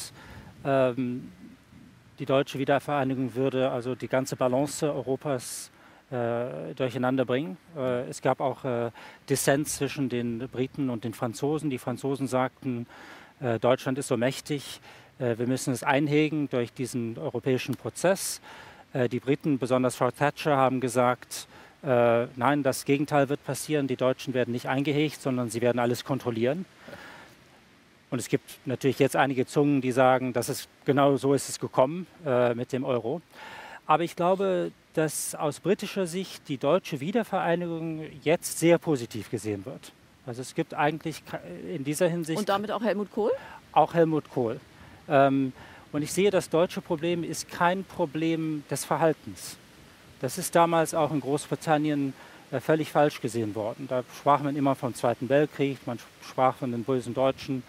ähm, die deutsche Wiedervereinigung würde also die ganze Balance Europas äh, durcheinander bringen. Äh, es gab auch äh, Dissens zwischen den Briten und den Franzosen. Die Franzosen sagten, äh, Deutschland ist so mächtig, wir müssen es einhegen durch diesen europäischen Prozess. Die Briten, besonders Frau Thatcher, haben gesagt, nein, das Gegenteil wird passieren. Die Deutschen werden nicht eingehegt, sondern sie werden alles kontrollieren. Und es gibt natürlich jetzt einige Zungen, die sagen, das ist, genau so ist es gekommen mit dem Euro. Aber ich glaube, dass aus britischer Sicht die deutsche Wiedervereinigung jetzt sehr positiv gesehen wird. Also es gibt eigentlich in dieser Hinsicht... Und damit auch Helmut Kohl? Auch Helmut Kohl. Ähm, und ich sehe, das deutsche Problem ist kein Problem des Verhaltens. Das ist damals auch in Großbritannien äh, völlig falsch gesehen worden. Da sprach man immer vom Zweiten Weltkrieg, man sprach von den bösen Deutschen.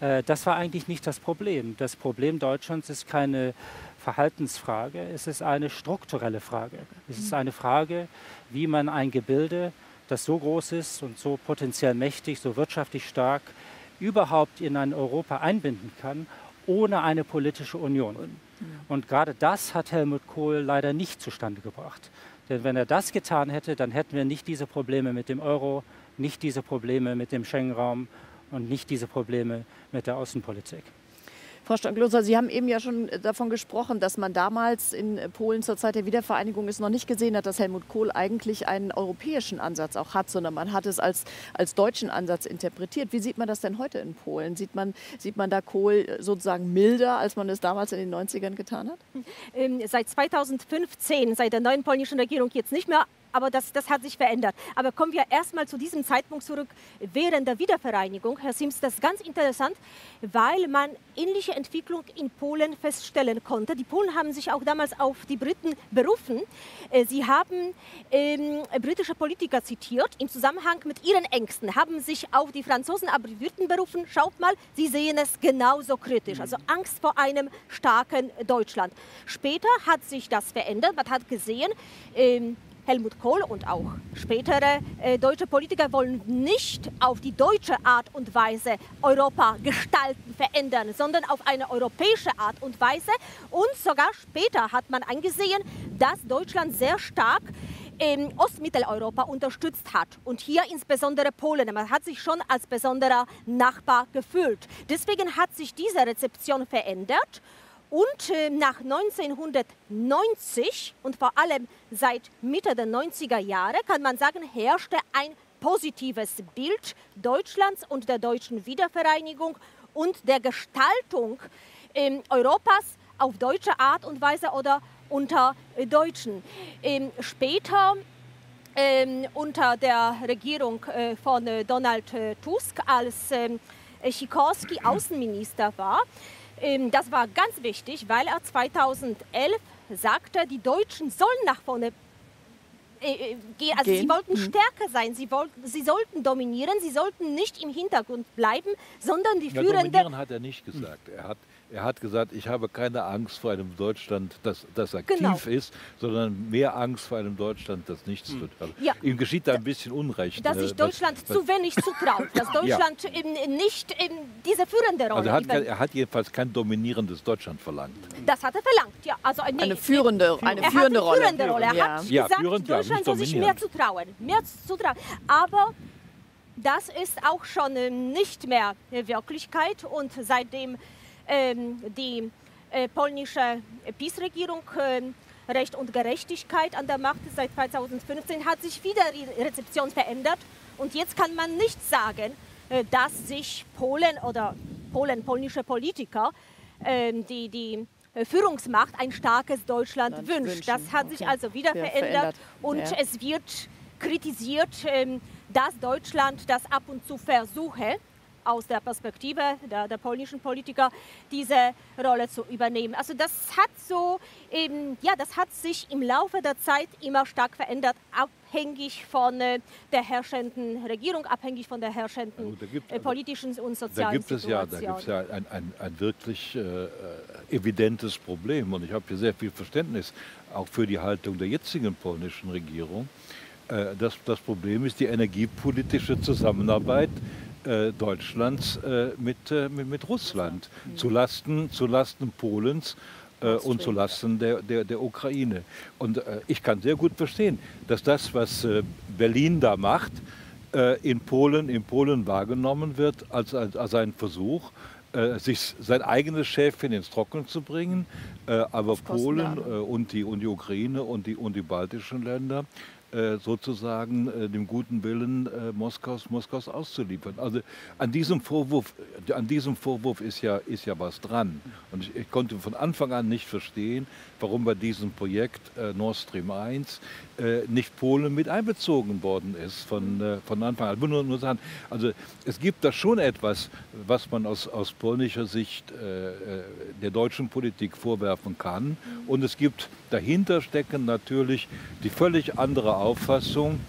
Äh, das war eigentlich nicht das Problem. Das Problem Deutschlands ist keine Verhaltensfrage, es ist eine strukturelle Frage. Es ist eine Frage, wie man ein Gebilde, das so groß ist und so potenziell mächtig, so wirtschaftlich stark, überhaupt in ein Europa einbinden kann, ohne eine politische Union. Und gerade das hat Helmut Kohl leider nicht zustande gebracht. Denn wenn er das getan hätte, dann hätten wir nicht diese Probleme mit dem Euro, nicht diese Probleme mit dem Schengen-Raum und nicht diese Probleme mit der Außenpolitik. Frau Stoklosa, Sie haben eben ja schon davon gesprochen, dass man damals in Polen zur Zeit der Wiedervereinigung es noch nicht gesehen hat, dass Helmut Kohl eigentlich einen europäischen Ansatz auch hat, sondern man hat es als, als deutschen Ansatz interpretiert. Wie sieht man das denn heute in Polen? Sieht man, sieht man da Kohl sozusagen milder, als man es damals in den neunzigern getan hat? Seit zweitausendfünfzehn, seit der neuen polnischen Regierung jetzt nicht mehr. Aber das, das hat sich verändert. Aber kommen wir erstmal zu diesem Zeitpunkt zurück, während der Wiedervereinigung. Herr Simms, das ist ganz interessant, weil man ähnliche Entwicklung in Polen feststellen konnte. Die Polen haben sich auch damals auf die Briten berufen. Sie haben ähm, britische Politiker zitiert im Zusammenhang mit ihren Ängsten, haben sich auf die Franzosen, aber die Briten berufen. Schaut mal, sie sehen es genauso kritisch. Also Angst vor einem starken Deutschland. Später hat sich das verändert. Man hat gesehen, ähm, Helmut Kohl und auch spätere äh, deutsche Politiker wollen nicht auf die deutsche Art und Weise Europa gestalten, verändern, sondern auf eine europäische Art und Weise. Und sogar später hat man eingesehen, dass Deutschland sehr stark ähm, Ostmitteleuropa unterstützt hat. Und hier insbesondere Polen. Man hat sich schon als besonderer Nachbar gefühlt. Deswegen hat sich diese Rezeption verändert. Und äh, nach neunzehnhundertneunzig und vor allem seit Mitte der neunziger Jahre, kann man sagen, herrschte ein positives Bild Deutschlands und der deutschen Wiedervereinigung und der Gestaltung ähm, Europas auf deutsche Art und Weise oder unter äh, Deutschen. Ähm, später ähm, unter der Regierung äh, von äh, Donald äh, Tusk, als ähm, Sikorski Außenminister war, das war ganz wichtig, weil er zweitausendelf sagte, die Deutschen sollen nach vorne äh, gehen. Also gehen. Sie wollten stärker sein, sie, wollten, sie sollten dominieren, sie sollten nicht im Hintergrund bleiben, sondern die ja, führende... Dominieren hat er nicht gesagt. Er hat, er hat gesagt, ich habe keine Angst vor einem Deutschland, das, das aktiv genau. ist, sondern mehr Angst vor einem Deutschland, das nichts tut. Also ja. Ihm geschieht da ein bisschen Unrecht. Dass sich Deutschland das, das zu wenig zutraut, dass Deutschland ja. eben nicht eben diese führende Rolle... Also er, hat kein, er hat jedenfalls kein dominierendes Deutschland verlangt. Das hat er verlangt, ja. Also eine, eine führende, eine führende Rolle. Er hat eine führende Rolle. Er hat ja. gesagt, ja, führend, Deutschland ja, soll sich mehr zutrauen, mehr zutrauen. Aber... Das ist auch schon nicht mehr Wirklichkeit und seitdem ähm, die äh, polnische P I S-Regierung äh, Recht und Gerechtigkeit an der Macht ist, seit zweitausendfünfzehn hat sich wieder die Rezeption verändert und jetzt kann man nicht sagen, äh, dass sich Polen oder Polen, polnische Politiker, äh, die die Führungsmacht ein starkes Deutschland Land wünscht. Wünschen. Das hat okay. sich also wieder ja, verändert, verändert und ja. es wird kritisiert, ähm, dass Deutschland das ab und zu versuche, aus der Perspektive der, der polnischen Politiker, diese Rolle zu übernehmen. Also das hat, so, ähm, ja, das hat sich im Laufe der Zeit immer stark verändert, abhängig von äh, der herrschenden Regierung, abhängig von der herrschenden also, da gibt, äh, politischen und sozialen da gibt es Situation. Ja, da gibt es ja ein, ein, ein wirklich äh, evidentes Problem. Und ich habe hier sehr viel Verständnis, auch für die Haltung der jetzigen polnischen Regierung. Das, das Problem ist die energiepolitische Zusammenarbeit äh, Deutschlands äh, mit, äh, mit, mit Russland, ja. zulasten, zulasten Polens äh, und zulasten der, der, der Ukraine. Und äh, ich kann sehr gut verstehen, dass das, was äh, Berlin da macht, äh, in Polen, in Polen wahrgenommen wird als, als, als ein Versuch, Äh, sich sein eigenes Schäfchen ins Trockene zu bringen, äh, aber Polen äh, und, die, und die Ukraine und die, und die baltischen Länder äh, sozusagen äh, dem guten Willen äh, Moskaus, Moskaus auszuliefern. Also an diesem Vorwurf, an diesem Vorwurf ist, ja, ist ja was dran. Und ich, ich konnte von Anfang an nicht verstehen, warum bei diesem Projekt äh, Nord Stream eins äh, nicht Polen mit einbezogen worden ist von, äh, von Anfang an. Ich will nur, nur sagen, also es gibt da schon etwas, was man aus, aus polnischer Sicht äh, der deutschen Politik vorwerfen kann. Und es gibt dahinter stecken natürlich die völlig andere Auffassung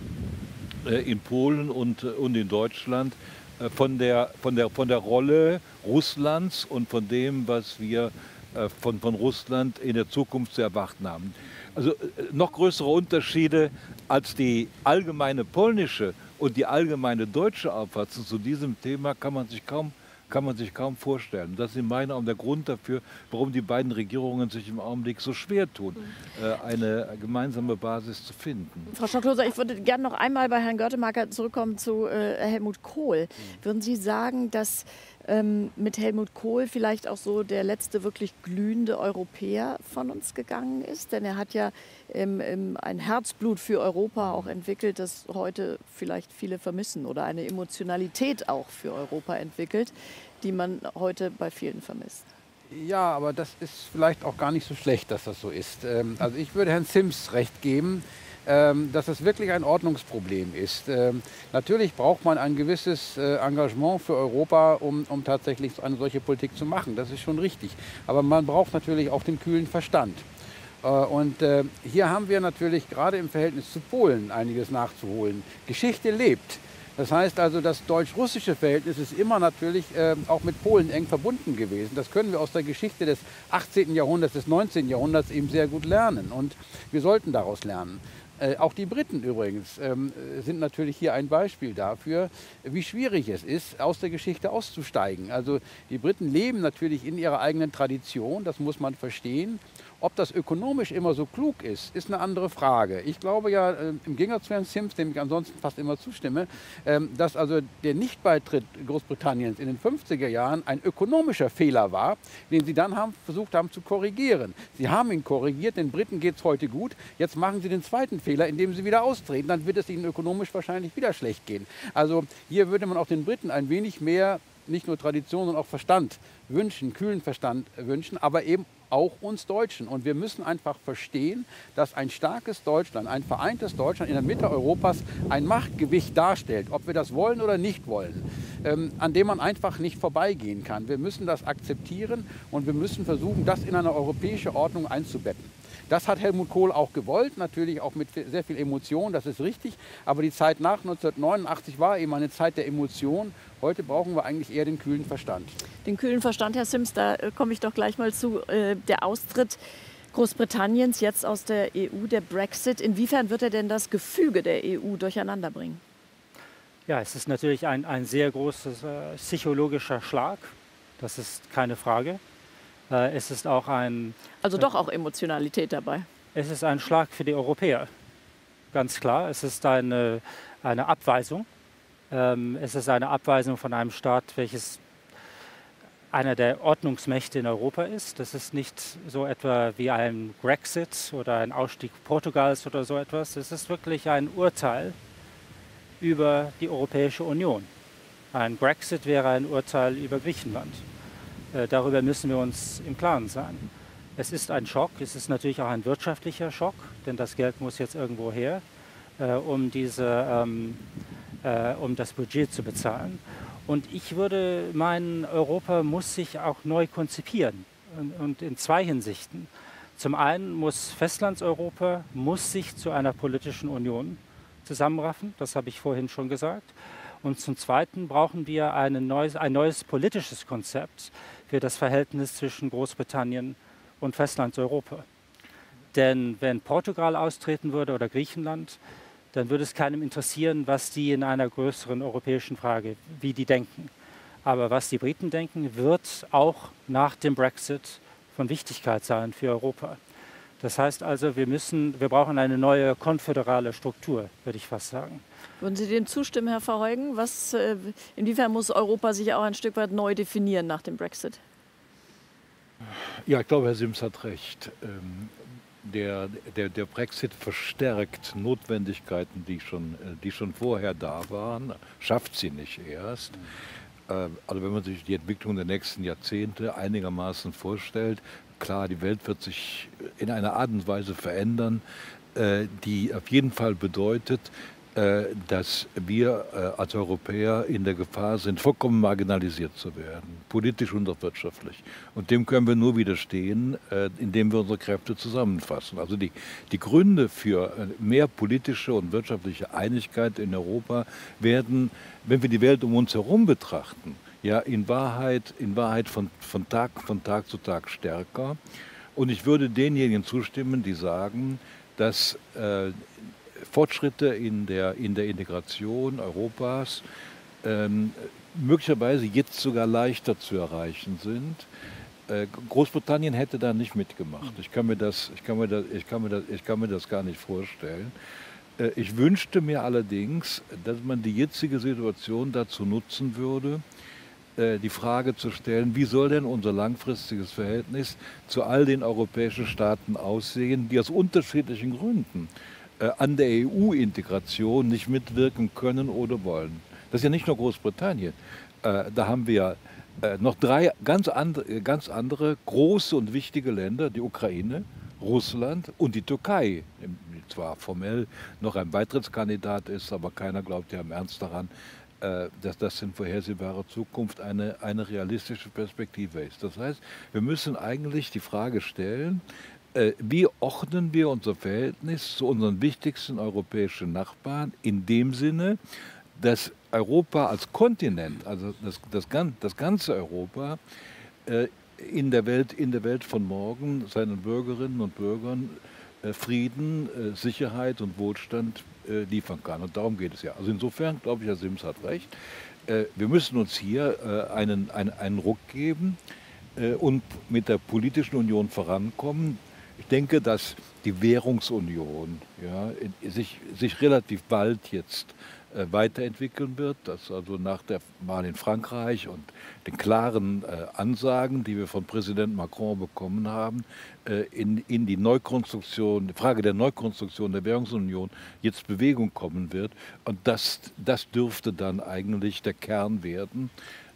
äh, in Polen und, und in Deutschland äh, von, der, von, der, von der Rolle Russlands und von dem, was wir äh, von, von Russland in der Zukunft zu erwarten haben. Also äh, noch größere Unterschiede als die allgemeine polnische und die allgemeine deutsche Auffassung zu diesem Thema kann man sich kaum kann man sich kaum vorstellen. Das ist in meinen Augen der Grund dafür, warum die beiden Regierungen sich im Augenblick so schwer tun, eine gemeinsame Basis zu finden. Frau Stoklosa, ich würde gerne noch einmal bei Herrn Görtemaker zurückkommen zu Helmut Kohl. Würden Sie sagen, dass ähm, mit Helmut Kohl vielleicht auch so der letzte wirklich glühende Europäer von uns gegangen ist? Denn er hat ja ähm, ähm, ein Herzblut für Europa auch entwickelt, das heute vielleicht viele vermissen oder eine Emotionalität auch für Europa entwickelt, die man heute bei vielen vermisst. Ja, aber das ist vielleicht auch gar nicht so schlecht, dass das so ist. Also ich würde Herrn Simms recht geben, dass das wirklich ein Ordnungsproblem ist. Natürlich braucht man ein gewisses Engagement für Europa, um, um tatsächlich eine solche Politik zu machen. Das ist schon richtig. Aber man braucht natürlich auch den kühlen Verstand. Und hier haben wir natürlich gerade im Verhältnis zu Polen einiges nachzuholen. Geschichte lebt. Das heißt also, das deutsch-russische Verhältnis ist immer natürlich äh, auch mit Polen eng verbunden gewesen. Das können wir aus der Geschichte des achtzehnten Jahrhunderts, des neunzehnten Jahrhunderts eben sehr gut lernen. Und wir sollten daraus lernen. Äh, auch die Briten übrigens ähm, sind natürlich hier ein Beispiel dafür, wie schwierig es ist, aus der Geschichte auszusteigen. Also die Briten leben natürlich in ihrer eigenen Tradition, das muss man verstehen. Ob das ökonomisch immer so klug ist, ist eine andere Frage. Ich glaube ja, äh, im Gegensatz zu Herrn Simms, dem ich ansonsten fast immer zustimme, äh, dass also der Nichtbeitritt Großbritanniens in den fünfziger Jahren ein ökonomischer Fehler war, den sie dann haben, versucht haben zu korrigieren. Sie haben ihn korrigiert, den Briten geht es heute gut, jetzt machen sie den zweiten Fehler, indem sie wieder austreten, dann wird es ihnen ökonomisch wahrscheinlich wieder schlecht gehen. Also hier würde man auch den Briten ein wenig mehr, nicht nur Tradition, sondern auch Verstand wünschen, kühlen Verstand wünschen, aber eben auch uns Deutschen. Und wir müssen einfach verstehen, dass ein starkes Deutschland, ein vereintes Deutschland in der Mitte Europas ein Machtgewicht darstellt, ob wir das wollen oder nicht wollen, ähm, an dem man einfach nicht vorbeigehen kann. Wir müssen das akzeptieren und wir müssen versuchen, das in eine europäische Ordnung einzubetten. Das hat Helmut Kohl auch gewollt, natürlich auch mit sehr viel Emotion, das ist richtig. Aber die Zeit nach neunzehnhundertneunundachtzig war eben eine Zeit der Emotion. Heute brauchen wir eigentlich eher den kühlen Verstand. Den kühlen Verstand, Herr Simms, da äh, komme ich doch gleich mal zu. Äh, der Austritt Großbritanniens jetzt aus der E U, der Brexit, inwiefern wird er denn das Gefüge der E U durcheinander bringen? Ja, es ist natürlich ein, ein sehr großer äh, psychologischer Schlag, das ist keine Frage. Äh, es ist auch ein... Also doch auch Emotionalität dabei. Es ist ein Schlag für die Europäer, ganz klar. Es ist eine, eine Abweisung. Ähm, es ist eine Abweisung von einem Staat, welches einer der Ordnungsmächte in Europa ist. Das ist nicht so etwa wie ein Brexit oder ein Ausstieg Portugals oder so etwas. Es ist wirklich ein Urteil über die Europäische Union. Ein Brexit wäre ein Urteil über Griechenland. Äh, darüber müssen wir uns im Klaren sein. Es ist ein Schock, es ist natürlich auch ein wirtschaftlicher Schock, denn das Geld muss jetzt irgendwo her, äh, um, diese, ähm, äh, um das Budget zu bezahlen. Und ich würde meinen, Europa muss sich auch neu konzipieren und, und in zwei Hinsichten. Zum einen muss Festlandseuropa muss sich zu einer politischen Union zusammenraffen, das habe ich vorhin schon gesagt. Und zum Zweiten brauchen wir ein neues, ein neues politisches Konzept für das Verhältnis zwischen Großbritannien und Festlandseuropa. Denn wenn Portugal austreten würde oder Griechenland, dann würde es keinem interessieren, was die in einer größeren europäischen Frage, wie die denken. Aber was die Briten denken, wird auch nach dem Brexit von Wichtigkeit sein für Europa. Das heißt also, wir müssen, wir brauchen eine neue konföderale Struktur, würde ich fast sagen. Würden Sie dem zustimmen, Herr Verheugen? Was, inwiefern muss Europa sich auch ein Stück weit neu definieren nach dem Brexit? Ja, ich glaube, Herr Simms hat recht. Der, der, der Brexit verstärkt Notwendigkeiten, die schon, die schon vorher da waren, schafft sie nicht erst. Also wenn man sich die Entwicklung der nächsten Jahrzehnte einigermaßen vorstellt, klar, die Welt wird sich in einer Art und Weise verändern, die auf jeden Fall bedeutet, dass wir als Europäer in der Gefahr sind, vollkommen marginalisiert zu werden, politisch und auch wirtschaftlich. Und dem können wir nur widerstehen, indem wir unsere Kräfte zusammenfassen. Also die, die Gründe für mehr politische und wirtschaftliche Einigkeit in Europa werden, wenn wir die Welt um uns herum betrachten, ja in Wahrheit, in Wahrheit von, von, Tag, von Tag zu Tag stärker. Und ich würde denjenigen zustimmen, die sagen, dass äh, Fortschritte in der, in der Integration Europas ähm, möglicherweise jetzt sogar leichter zu erreichen sind. Äh, Großbritannien hätte da nicht mitgemacht. Ich kann mir das, ich kann mir das, ich kann mir das, ich kann mir das gar nicht vorstellen. Äh, ich wünschte mir allerdings, dass man die jetzige Situation dazu nutzen würde, die Frage zu stellen, wie soll denn unser langfristiges Verhältnis zu all den europäischen Staaten aussehen, die aus unterschiedlichen Gründen äh, an der E U-Integration nicht mitwirken können oder wollen. Das ist ja nicht nur Großbritannien. Äh, da haben wir äh, noch drei ganz andere, ganz andere große und wichtige Länder, die Ukraine, Russland und die Türkei, die zwar formell noch ein Beitrittskandidat ist, aber keiner glaubt ja im Ernst daran, dass das in vorhersehbarer Zukunft eine, eine realistische Perspektive ist. Das heißt, wir müssen eigentlich die Frage stellen, äh, wie ordnen wir unser Verhältnis zu unseren wichtigsten europäischen Nachbarn in dem Sinne, dass Europa als Kontinent, also das, das, das ganze Europa, äh, in der Welt, in der Welt von morgen seinen Bürgerinnen und Bürgern äh, Frieden, äh, Sicherheit und Wohlstand liefern kann. Und darum geht es ja. Also insofern, glaube ich, Herr Simms hat recht. Wir müssen uns hier einen, einen, einen Ruck geben und mit der politischen Union vorankommen. Ich denke, dass die Währungsunion ja, sich, sich relativ bald jetzt weiterentwickeln wird, dass also nach der Wahl in Frankreich und den klaren äh, Ansagen, die wir von Präsident Macron bekommen haben, äh, in, in die Neukonstruktion, die Frage der Neukonstruktion der Währungsunion jetzt Bewegung kommen wird. Und das, das dürfte dann eigentlich der Kern werden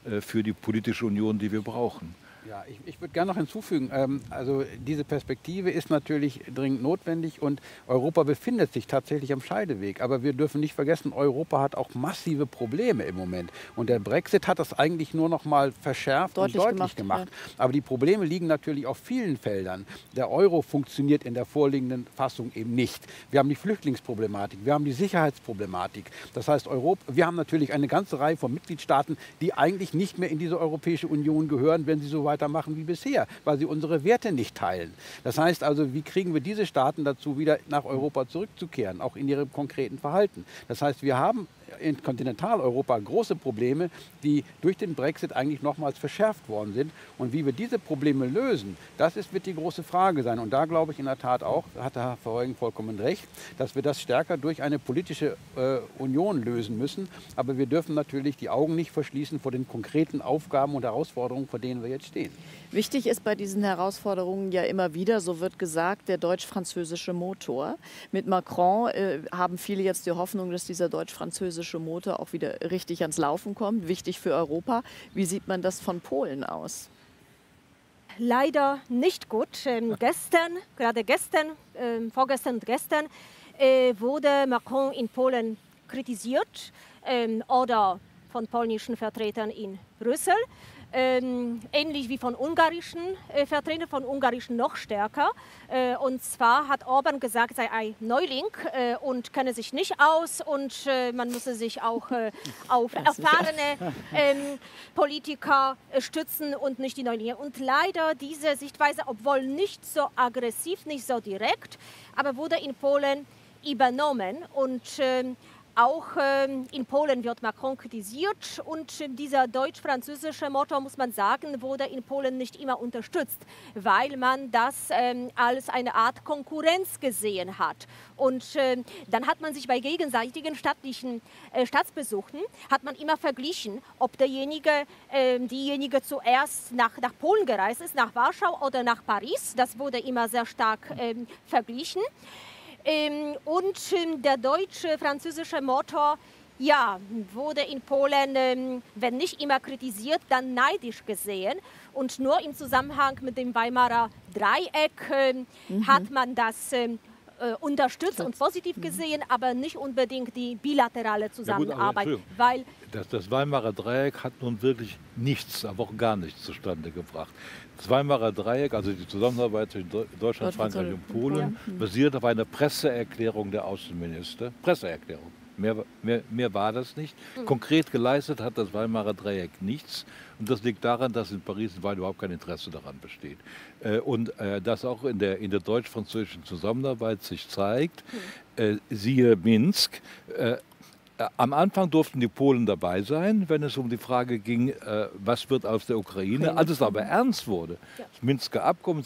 äh, für die politische Union, die wir brauchen. Ja, ich, ich würde gerne noch hinzufügen, ähm, also diese Perspektive ist natürlich dringend notwendig und Europa befindet sich tatsächlich am Scheideweg. Aber wir dürfen nicht vergessen, Europa hat auch massive Probleme im Moment. Und der Brexit hat das eigentlich nur noch mal verschärft deutlich und deutlich gemacht. gemacht. Ja. Aber die Probleme liegen natürlich auf vielen Feldern. Der Euro funktioniert in der vorliegenden Fassung eben nicht. Wir haben die Flüchtlingsproblematik, wir haben die Sicherheitsproblematik. Das heißt, Europa, wir haben natürlich eine ganze Reihe von Mitgliedstaaten, die eigentlich nicht mehr in diese Europäische Union gehören, wenn sie so weit machen wie bisher, weil sie unsere Werte nicht teilen. Das heißt also, wie kriegen wir diese Staaten dazu, wieder nach Europa zurückzukehren, auch in ihrem konkreten Verhalten. Das heißt, wir haben in Kontinentaleuropa große Probleme, die durch den Brexit eigentlich nochmals verschärft worden sind. Und wie wir diese Probleme lösen, das ist, wird die große Frage sein. Und da glaube ich in der Tat auch, da hat Herr Verheugen vollkommen recht, dass wir das stärker durch eine politische äh, Union lösen müssen. Aber wir dürfen natürlich die Augen nicht verschließen vor den konkreten Aufgaben und Herausforderungen, vor denen wir jetzt stehen. Wichtig ist bei diesen Herausforderungen ja immer wieder, so wird gesagt, der deutsch-französische Motor. Mit Macron äh, haben viele jetzt die Hoffnung, dass dieser deutsch-französische Motor auch wieder richtig ans Laufen kommt. Wichtig für Europa. Wie sieht man das von Polen aus? Leider nicht gut. Ähm, gestern, gerade gestern, äh, vorgestern und gestern, äh, wurde Macron in Polen kritisiert ähm, oder von polnischen Vertretern in Brüssel. Ähm, ähnlich wie von ungarischen äh, Vertretern, von ungarischen noch stärker. Äh, und zwar hat Orbán gesagt, sei ein Neuling äh, und kenne sich nicht aus und äh, man müsse sich auch äh, auf erfahrene ähm, Politiker äh, stützen und nicht die Neulinge. Und leider diese Sichtweise, obwohl nicht so aggressiv, nicht so direkt, aber wurde in Polen übernommen und ähm, auch ähm, in Polen wird Macron kritisiert und äh, dieser deutsch-französische Motor, muss man sagen, wurde in Polen nicht immer unterstützt, weil man das ähm, als eine Art Konkurrenz gesehen hat. Und äh, dann hat man sich bei gegenseitigen staatlichen äh, Staatsbesuchen hat man immer verglichen, ob derjenige, äh, diejenige zuerst nach, nach Polen gereist ist, nach Warschau oder nach Paris. Das wurde immer sehr stark äh, verglichen. Und der deutsche-französische Motor, ja, wurde in Polen, wenn nicht immer kritisiert, dann neidisch gesehen. Und nur im Zusammenhang mit dem Weimarer Dreieck mhm. hat man das unterstützt und positiv gesehen, aber nicht unbedingt die bilaterale Zusammenarbeit. Ja gut, aber weil das, das Weimarer Dreieck hat nun wirklich nichts, aber auch gar nichts zustande gebracht. Das Weimarer Dreieck, also die Zusammenarbeit zwischen Deutschland, Frankreich und Polen, basiert auf einer Presseerklärung der Außenminister. Presseerklärung. Mehr, mehr, mehr war das nicht. Konkret geleistet hat das Weimarer Dreieck nichts. Und das liegt daran, dass in Paris überhaupt kein Interesse daran besteht. Und dass auch in der, in der deutsch-französischen Zusammenarbeit sich zeigt, siehe Minsk, am Anfang durften die Polen dabei sein, wenn es um die Frage ging, was wird aus der Ukraine. Als es aber ernst wurde, das Minsker Abkommen,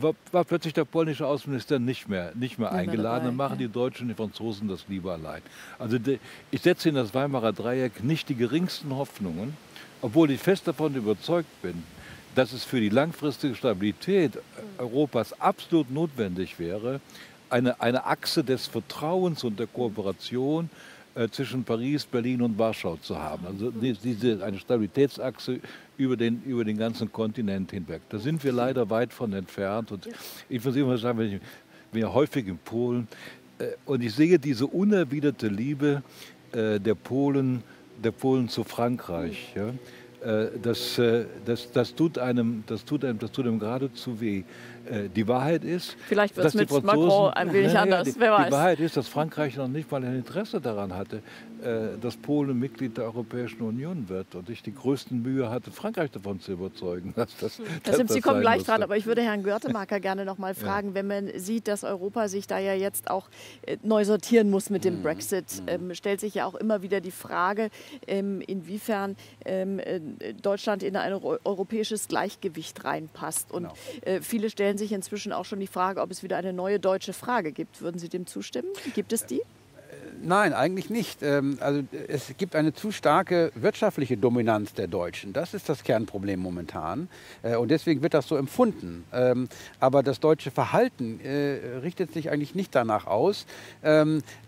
War, war plötzlich der polnische Außenminister nicht mehr, nicht mehr eingeladen. Dann machen die Deutschen und die Franzosen das lieber allein. Also de, ich setze in das Weimarer Dreieck nicht die geringsten Hoffnungen, obwohl ich fest davon überzeugt bin, dass es für die langfristige Stabilität Europas absolut notwendig wäre, eine, eine Achse des Vertrauens und der Kooperation äh, zwischen Paris, Berlin und Warschau zu haben. Also diese, eine Stabilitätsachse Über den, über den ganzen Kontinent hinweg. Da sind wir leider weit von entfernt. Und ich muss immer sagen, ich bin ja häufig in Polen äh, und ich sehe diese unerwiderte Liebe äh, der, Polen, der Polen zu Frankreich. Ja? Äh, das, äh, das, das, tut einem, das, tut einem, das tut einem geradezu weh. Äh, die Wahrheit ist, vielleicht wird es mit Macron ein wenig ja, anders. Ja, die, wer weiß. Die Wahrheit ist, dass Frankreich noch nicht mal ein Interesse daran hatte, dass Polen Mitglied der Europäischen Union wird und ich die größten Mühe hatte, Frankreich davon zu überzeugen. Dass das, dass das sind, das Sie kommen gleich musste. dran, aber ich würde Herrn Görtemaker gerne noch mal fragen, ja. wenn man sieht, dass Europa sich da ja jetzt auch neu sortieren muss mit dem mhm. Brexit, ähm, stellt sich ja auch immer wieder die Frage, ähm, inwiefern ähm, Deutschland in ein europäisches Gleichgewicht reinpasst. Und genau. äh, viele stellen sich inzwischen auch schon die Frage, ob es wieder eine neue deutsche Frage gibt. Würden Sie dem zustimmen? Gibt es die? Ja. Nein, eigentlich nicht. Also es gibt eine zu starke wirtschaftliche Dominanz der Deutschen. Das ist das Kernproblem momentan. Und deswegen wird das so empfunden. Aber das deutsche Verhalten richtet sich eigentlich nicht danach aus.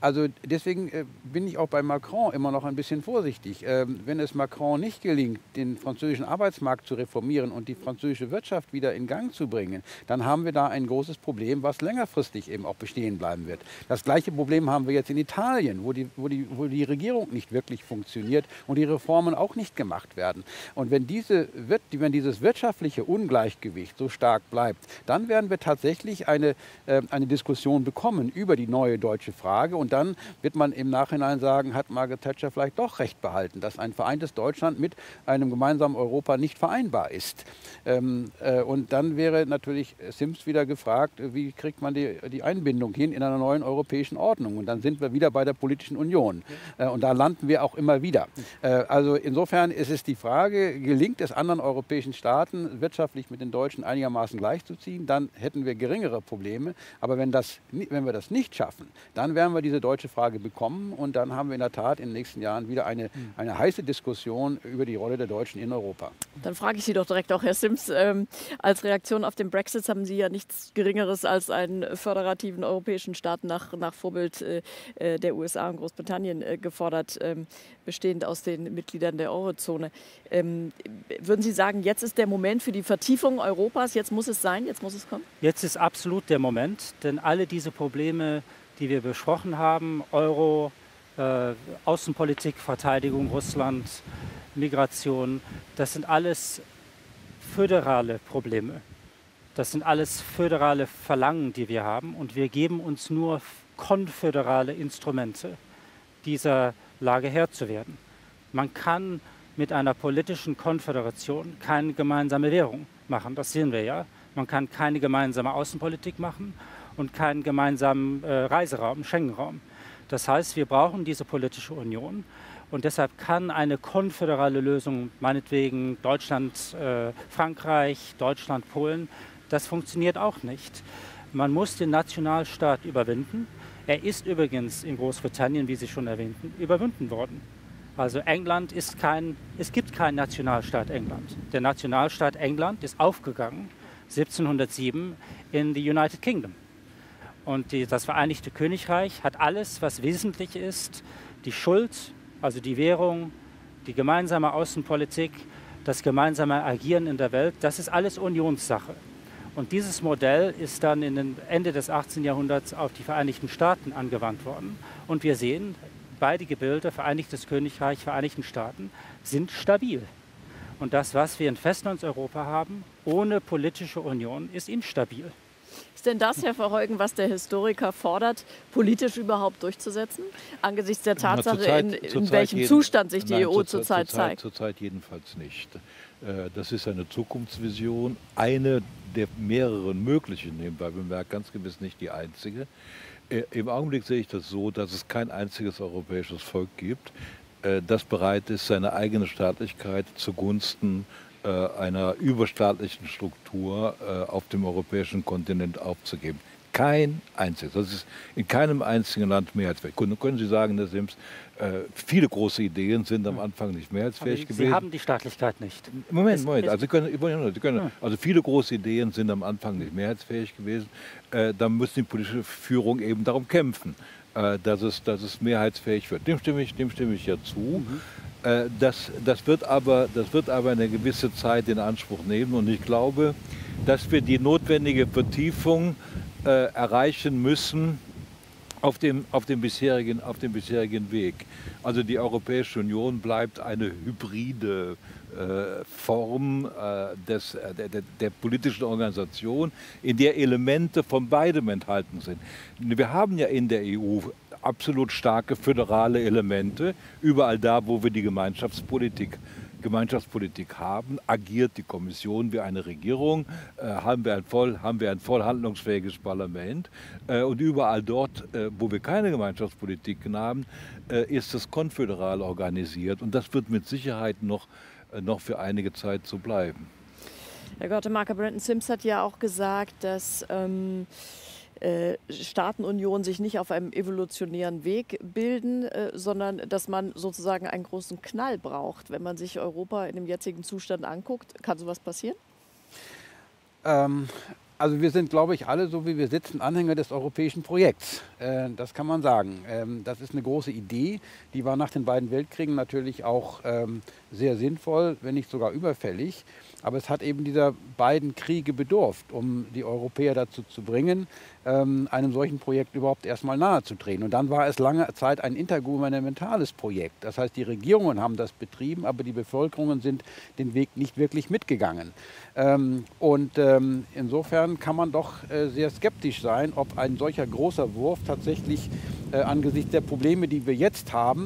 Also deswegen bin ich auch bei Macron immer noch ein bisschen vorsichtig. Wenn es Macron nicht gelingt, den französischen Arbeitsmarkt zu reformieren und die französische Wirtschaft wieder in Gang zu bringen, dann haben wir da ein großes Problem, was längerfristig eben auch bestehen bleiben wird. Das gleiche Problem haben wir jetzt in Italien. Wo die, wo, die, wo die Regierung nicht wirklich funktioniert und die Reformen auch nicht gemacht werden. Und wenn, diese, wenn dieses wirtschaftliche Ungleichgewicht so stark bleibt, dann werden wir tatsächlich eine, äh, eine Diskussion bekommen über die neue deutsche Frage. Und dann wird man im Nachhinein sagen, hat Margaret Thatcher vielleicht doch recht behalten, dass ein vereintes Deutschland mit einem gemeinsamen Europa nicht vereinbar ist. Ähm, äh, und dann wäre natürlich Simms wieder gefragt, wie kriegt man die, die Einbindung hin in einer neuen europäischen Ordnung. Und dann sind wir wieder bei der der politischen Union. Äh, und da landen wir auch immer wieder. Äh, also insofern ist es die Frage, gelingt es anderen europäischen Staaten, wirtschaftlich mit den Deutschen einigermaßen gleichzuziehen, dann hätten wir geringere Probleme. Aber wenn, das, wenn wir das nicht schaffen, dann werden wir diese deutsche Frage bekommen und dann haben wir in der Tat in den nächsten Jahren wieder eine, eine heiße Diskussion über die Rolle der Deutschen in Europa. Dann frage ich Sie doch direkt auch, Herr Simms, ähm, als Reaktion auf den Brexit haben Sie ja nichts Geringeres als einen föderativen europäischen Staat nach, nach Vorbild äh, der U S A und Großbritannien äh, gefordert, ähm, bestehend aus den Mitgliedern der Eurozone. Ähm, würden Sie sagen, jetzt ist der Moment für die Vertiefung Europas, jetzt muss es sein, jetzt muss es kommen? Jetzt ist absolut der Moment, denn alle diese Probleme, die wir besprochen haben, Euro, äh, Außenpolitik, Verteidigung, Russland, Migration, das sind alles föderale Probleme. Das sind alles föderale Verlangen, die wir haben. Und wir geben uns nur konföderale Instrumente, dieser Lage Herr zu werden. Man kann mit einer politischen Konföderation keine gemeinsame Währung machen. Das sehen wir ja. Man kann keine gemeinsame Außenpolitik machen und keinen gemeinsamen äh, Reiseraum, Schengen-Raum. Das heißt, wir brauchen diese politische Union. Und deshalb kann eine konföderale Lösung, meinetwegen Deutschland, äh, Frankreich, Deutschland, Polen, das funktioniert auch nicht. Man muss den Nationalstaat überwinden. Er ist übrigens in Großbritannien, wie Sie schon erwähnten, überwunden worden. Also England ist kein, es gibt keinen Nationalstaat England. Der Nationalstaat England ist aufgegangen siebzehnhundertsieben in the United Kingdom. Und die, das Vereinigte Königreich hat alles, was wesentlich ist, die Schuld, also die Währung, die gemeinsame Außenpolitik, das gemeinsame Agieren in der Welt, das ist alles Unionssache. Und dieses Modell ist dann in den Ende des achtzehnten Jahrhunderts auf die Vereinigten Staaten angewandt worden. Und wir sehen, beide Gebilde, Vereinigtes Königreich, Vereinigten Staaten, sind stabil. Und das, was wir in Festlandseuropa haben, ohne politische Union, ist instabil. Ist denn das, Herr Verheugen, was der Historiker fordert, politisch überhaupt durchzusetzen? Angesichts der Tatsache, Na, Zeit, in, in welchem jeden, Zustand sich die nein, E U zurzeit zur zeigt? Zurzeit jedenfalls nicht. Das ist eine Zukunftsvision, eine der mehreren möglichen, nebenbei bemerkt, ganz gewiss nicht die einzige. Im Augenblick sehe ich das so, dass es kein einziges europäisches Volk gibt, das bereit ist, seine eigene Staatlichkeit zugunsten einer überstaatlichen Struktur äh, auf dem europäischen Kontinent aufzugeben. Kein einziges. Das ist in keinem einzigen Land mehrheitsfähig. Können, können Sie sagen, Herr Simms, äh, viele große Ideen sind am Anfang nicht mehrheitsfähig gewesen. Sie haben die Staatlichkeit nicht. Moment, Moment. Also, Sie können, Sie können, also viele große Ideen sind am Anfang nicht mehrheitsfähig gewesen. Äh, dann muss die politische Führung eben darum kämpfen, äh, dass, es, dass es mehrheitsfähig wird. Dem stimme ich, dem stimme ich ja zu. Mhm. Das, das, wird aber, das wird aber eine gewisse Zeit in Anspruch nehmen und ich glaube, dass wir die notwendige Vertiefung äh, erreichen müssen auf dem, auf dem bisherigen, auf dem bisherigen Weg. Also die Europäische Union bleibt eine hybride äh, Form äh, des, äh, der, der politischen Organisation, in der Elemente von beidem enthalten sind. Wir haben ja in der E U absolut starke föderale Elemente. Überall da, wo wir die Gemeinschaftspolitik, Gemeinschaftspolitik haben, agiert die Kommission wie eine Regierung, äh, haben wir ein voll, haben wir ein voll handlungsfähiges Parlament. Äh, und überall dort, äh, wo wir keine Gemeinschaftspolitik haben, äh, ist das konföderal organisiert. Und das wird mit Sicherheit noch, äh, noch für einige Zeit so bleiben. Herr Görtemaker, Brendan Simms hat ja auch gesagt, dass Ähm Staatenunion sich nicht auf einem evolutionären Weg bilden, sondern dass man sozusagen einen großen Knall braucht. Wenn man sich Europa in dem jetzigen Zustand anguckt, kann sowas passieren? Ähm, also wir sind, glaube ich, alle, so wie wir sitzen, Anhänger des europäischen Projekts. Äh, das kann man sagen. Ähm, das ist eine große Idee. Die war nach den beiden Weltkriegen natürlich auch ähm, sehr sinnvoll, wenn nicht sogar überfällig. Aber es hat eben dieser beiden Kriege bedurft, um die Europäer dazu zu bringen, ähm, einem solchen Projekt überhaupt erstmal nahe zu treten. Und dann war es lange Zeit ein intergouvernementales Projekt. Das heißt, die Regierungen haben das betrieben, aber die Bevölkerungen sind den Weg nicht wirklich mitgegangen. Ähm, und ähm, insofern kann man doch äh, sehr skeptisch sein, ob ein solcher großer Wurf tatsächlich äh, angesichts der Probleme, die wir jetzt haben,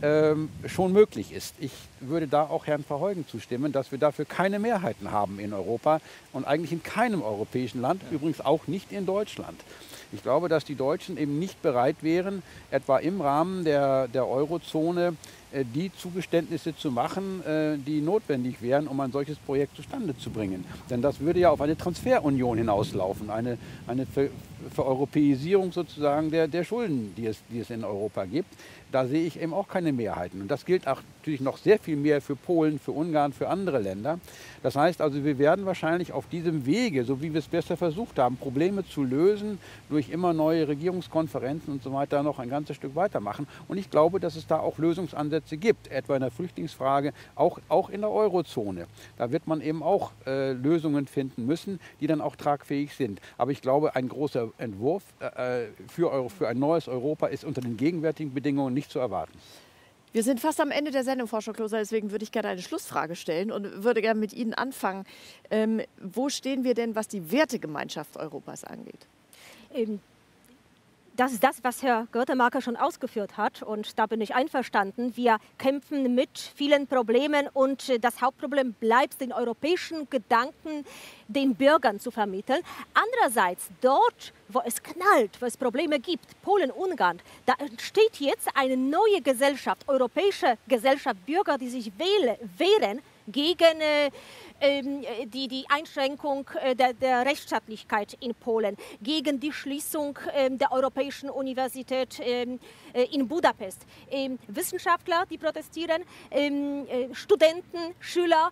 Ähm, schon möglich ist. Ich würde da auch Herrn Verheugen zustimmen, dass wir dafür keine Mehrheiten haben in Europa und eigentlich in keinem europäischen Land, ja. Übrigens auch nicht in Deutschland. Ich glaube, dass die Deutschen eben nicht bereit wären, etwa im Rahmen der, der Eurozone die Zugeständnisse zu machen, die notwendig wären, um ein solches Projekt zustande zu bringen. Denn das würde ja auf eine Transferunion hinauslaufen, eine, eine Ver Vereuropäisierung sozusagen der, der Schulden, die es, die es in Europa gibt. Da sehe ich eben auch keine Mehrheiten. Und das gilt auch natürlich noch sehr viel mehr für Polen, für Ungarn, für andere Länder. Das heißt also, wir werden wahrscheinlich auf diesem Wege, so wie wir es besser versucht haben, Probleme zu lösen, durch immer neue Regierungskonferenzen und so weiter noch ein ganzes Stück weitermachen. Und ich glaube, dass es da auch Lösungsansätze gibt, etwa in der Flüchtlingsfrage, auch, auch in der Eurozone. Da wird man eben auch äh, Lösungen finden müssen, die dann auch tragfähig sind. Aber ich glaube, ein großer Entwurf äh, für, Euro, für ein neues Europa ist unter den gegenwärtigen Bedingungen nicht zu erwarten. Wir sind fast am Ende der Sendung, Frau Stoklosa, deswegen würde ich gerne eine Schlussfrage stellen und würde gerne mit Ihnen anfangen. Ähm, wo stehen wir denn, was die Wertegemeinschaft Europas angeht? Eben. Das ist das, was Herr Görtemaker schon ausgeführt hat, und da bin ich einverstanden. Wir kämpfen mit vielen Problemen, und das Hauptproblem bleibt, den europäischen Gedanken den Bürgern zu vermitteln. Andererseits, dort, wo es knallt, wo es Probleme gibt, Polen, Ungarn, da entsteht jetzt eine neue Gesellschaft, europäische Gesellschaft, Bürger, die sich wehren gegen äh, Die, die Einschränkung der, der Rechtsstaatlichkeit in Polen, gegen die Schließung der Europäischen Universität in Budapest. Wissenschaftler, die protestieren, Studenten, Schüler,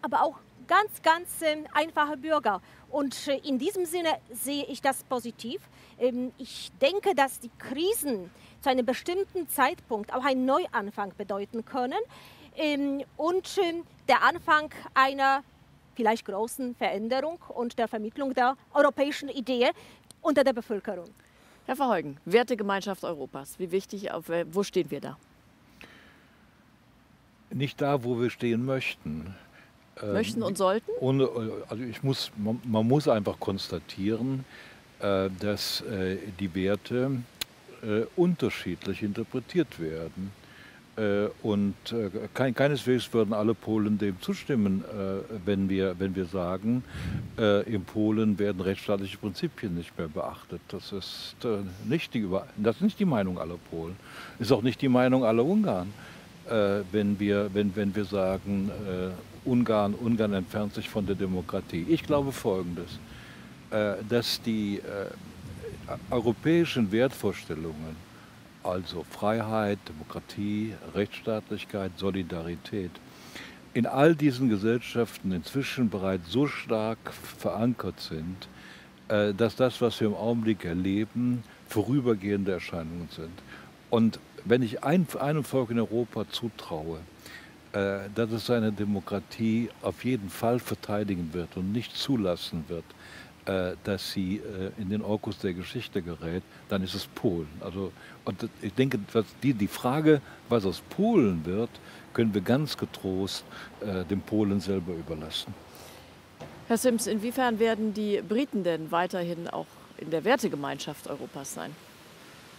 aber auch ganz, ganz einfache Bürger. Und in diesem Sinne sehe ich das positiv. Ich denke, dass die Krisen zu einem bestimmten Zeitpunkt auch einen Neuanfang bedeuten können und der Anfang einer vielleicht großen Veränderung und der Vermittlung der europäischen Idee unter der Bevölkerung. Herr Verheugen, Wertegemeinschaft Europas, wie wichtig, auf, wo stehen wir da? Nicht da, wo wir stehen möchten. Möchten ähm, und sollten? Ohne, also ich muss, man, man muss einfach konstatieren, äh, dass äh, die Werte äh, unterschiedlich interpretiert werden. Und keineswegs würden alle Polen dem zustimmen, wenn wir, wenn wir sagen, in Polen werden rechtsstaatliche Prinzipien nicht mehr beachtet. Das ist nicht die, das ist nicht die Meinung aller Polen. Das ist auch nicht die Meinung aller Ungarn, wenn wir, wenn, wenn wir sagen, Ungarn, Ungarn entfernt sich von der Demokratie. Ich glaube Folgendes, dass die europäischen Wertvorstellungen, also Freiheit, Demokratie, Rechtsstaatlichkeit, Solidarität, in all diesen Gesellschaften inzwischen bereits so stark verankert sind, dass das, was wir im Augenblick erleben, vorübergehende Erscheinungen sind. Und wenn ich einem Volk in Europa zutraue, dass es seine Demokratie auf jeden Fall verteidigen wird und nicht zulassen wird, dass sie in den Orkus der Geschichte gerät, dann ist es Polen. Also, und ich denke, was die, die Frage, was aus Polen wird, können wir ganz getrost äh, dem Polen selber überlassen. Herr Simms, inwiefern werden die Briten denn weiterhin auch in der Wertegemeinschaft Europas sein?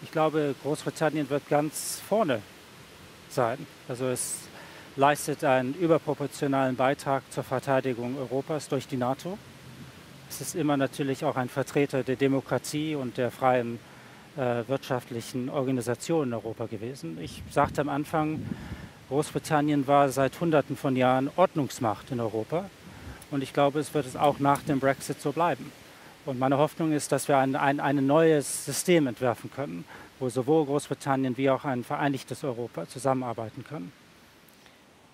Ich glaube, Großbritannien wird ganz vorne sein. Also es leistet einen überproportionalen Beitrag zur Verteidigung Europas durch die NATO. Es ist immer natürlich auch ein Vertreter der Demokratie und der freien äh, wirtschaftlichen Organisation in Europa gewesen. Ich sagte am Anfang, Großbritannien war seit Hunderten von Jahren Ordnungsmacht in Europa. Und ich glaube, es wird es auch nach dem Brexit so bleiben. Und meine Hoffnung ist, dass wir ein, ein, ein neues System entwerfen können, wo sowohl Großbritannien wie auch ein vereinigtes Europa zusammenarbeiten können.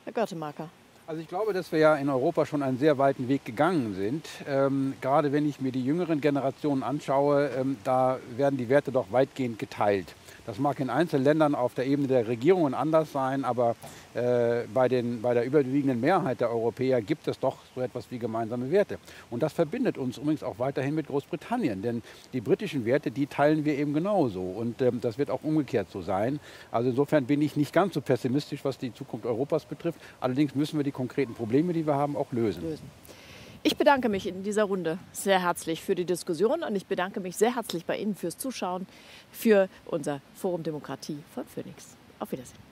Herr Görtemaker. Also ich glaube, dass wir ja in Europa schon einen sehr weiten Weg gegangen sind. Ähm, gerade wenn ich mir die jüngeren Generationen anschaue, ähm, da werden die Werte doch weitgehend geteilt. Das mag in Einzelländern auf der Ebene der Regierungen anders sein, aber äh, bei, den, bei der überwiegenden Mehrheit der Europäer gibt es doch so etwas wie gemeinsame Werte. Und das verbindet uns übrigens auch weiterhin mit Großbritannien, denn die britischen Werte, die teilen wir eben genauso. Und ähm, das wird auch umgekehrt so sein. Also insofern bin ich nicht ganz so pessimistisch, was die Zukunft Europas betrifft. Allerdings müssen wir die konkreten Probleme, die wir haben, auch lösen. Ich bedanke mich in dieser Runde sehr herzlich für die Diskussion und ich bedanke mich sehr herzlich bei Ihnen fürs Zuschauen, für unser Forum Demokratie von Phoenix. Auf Wiedersehen.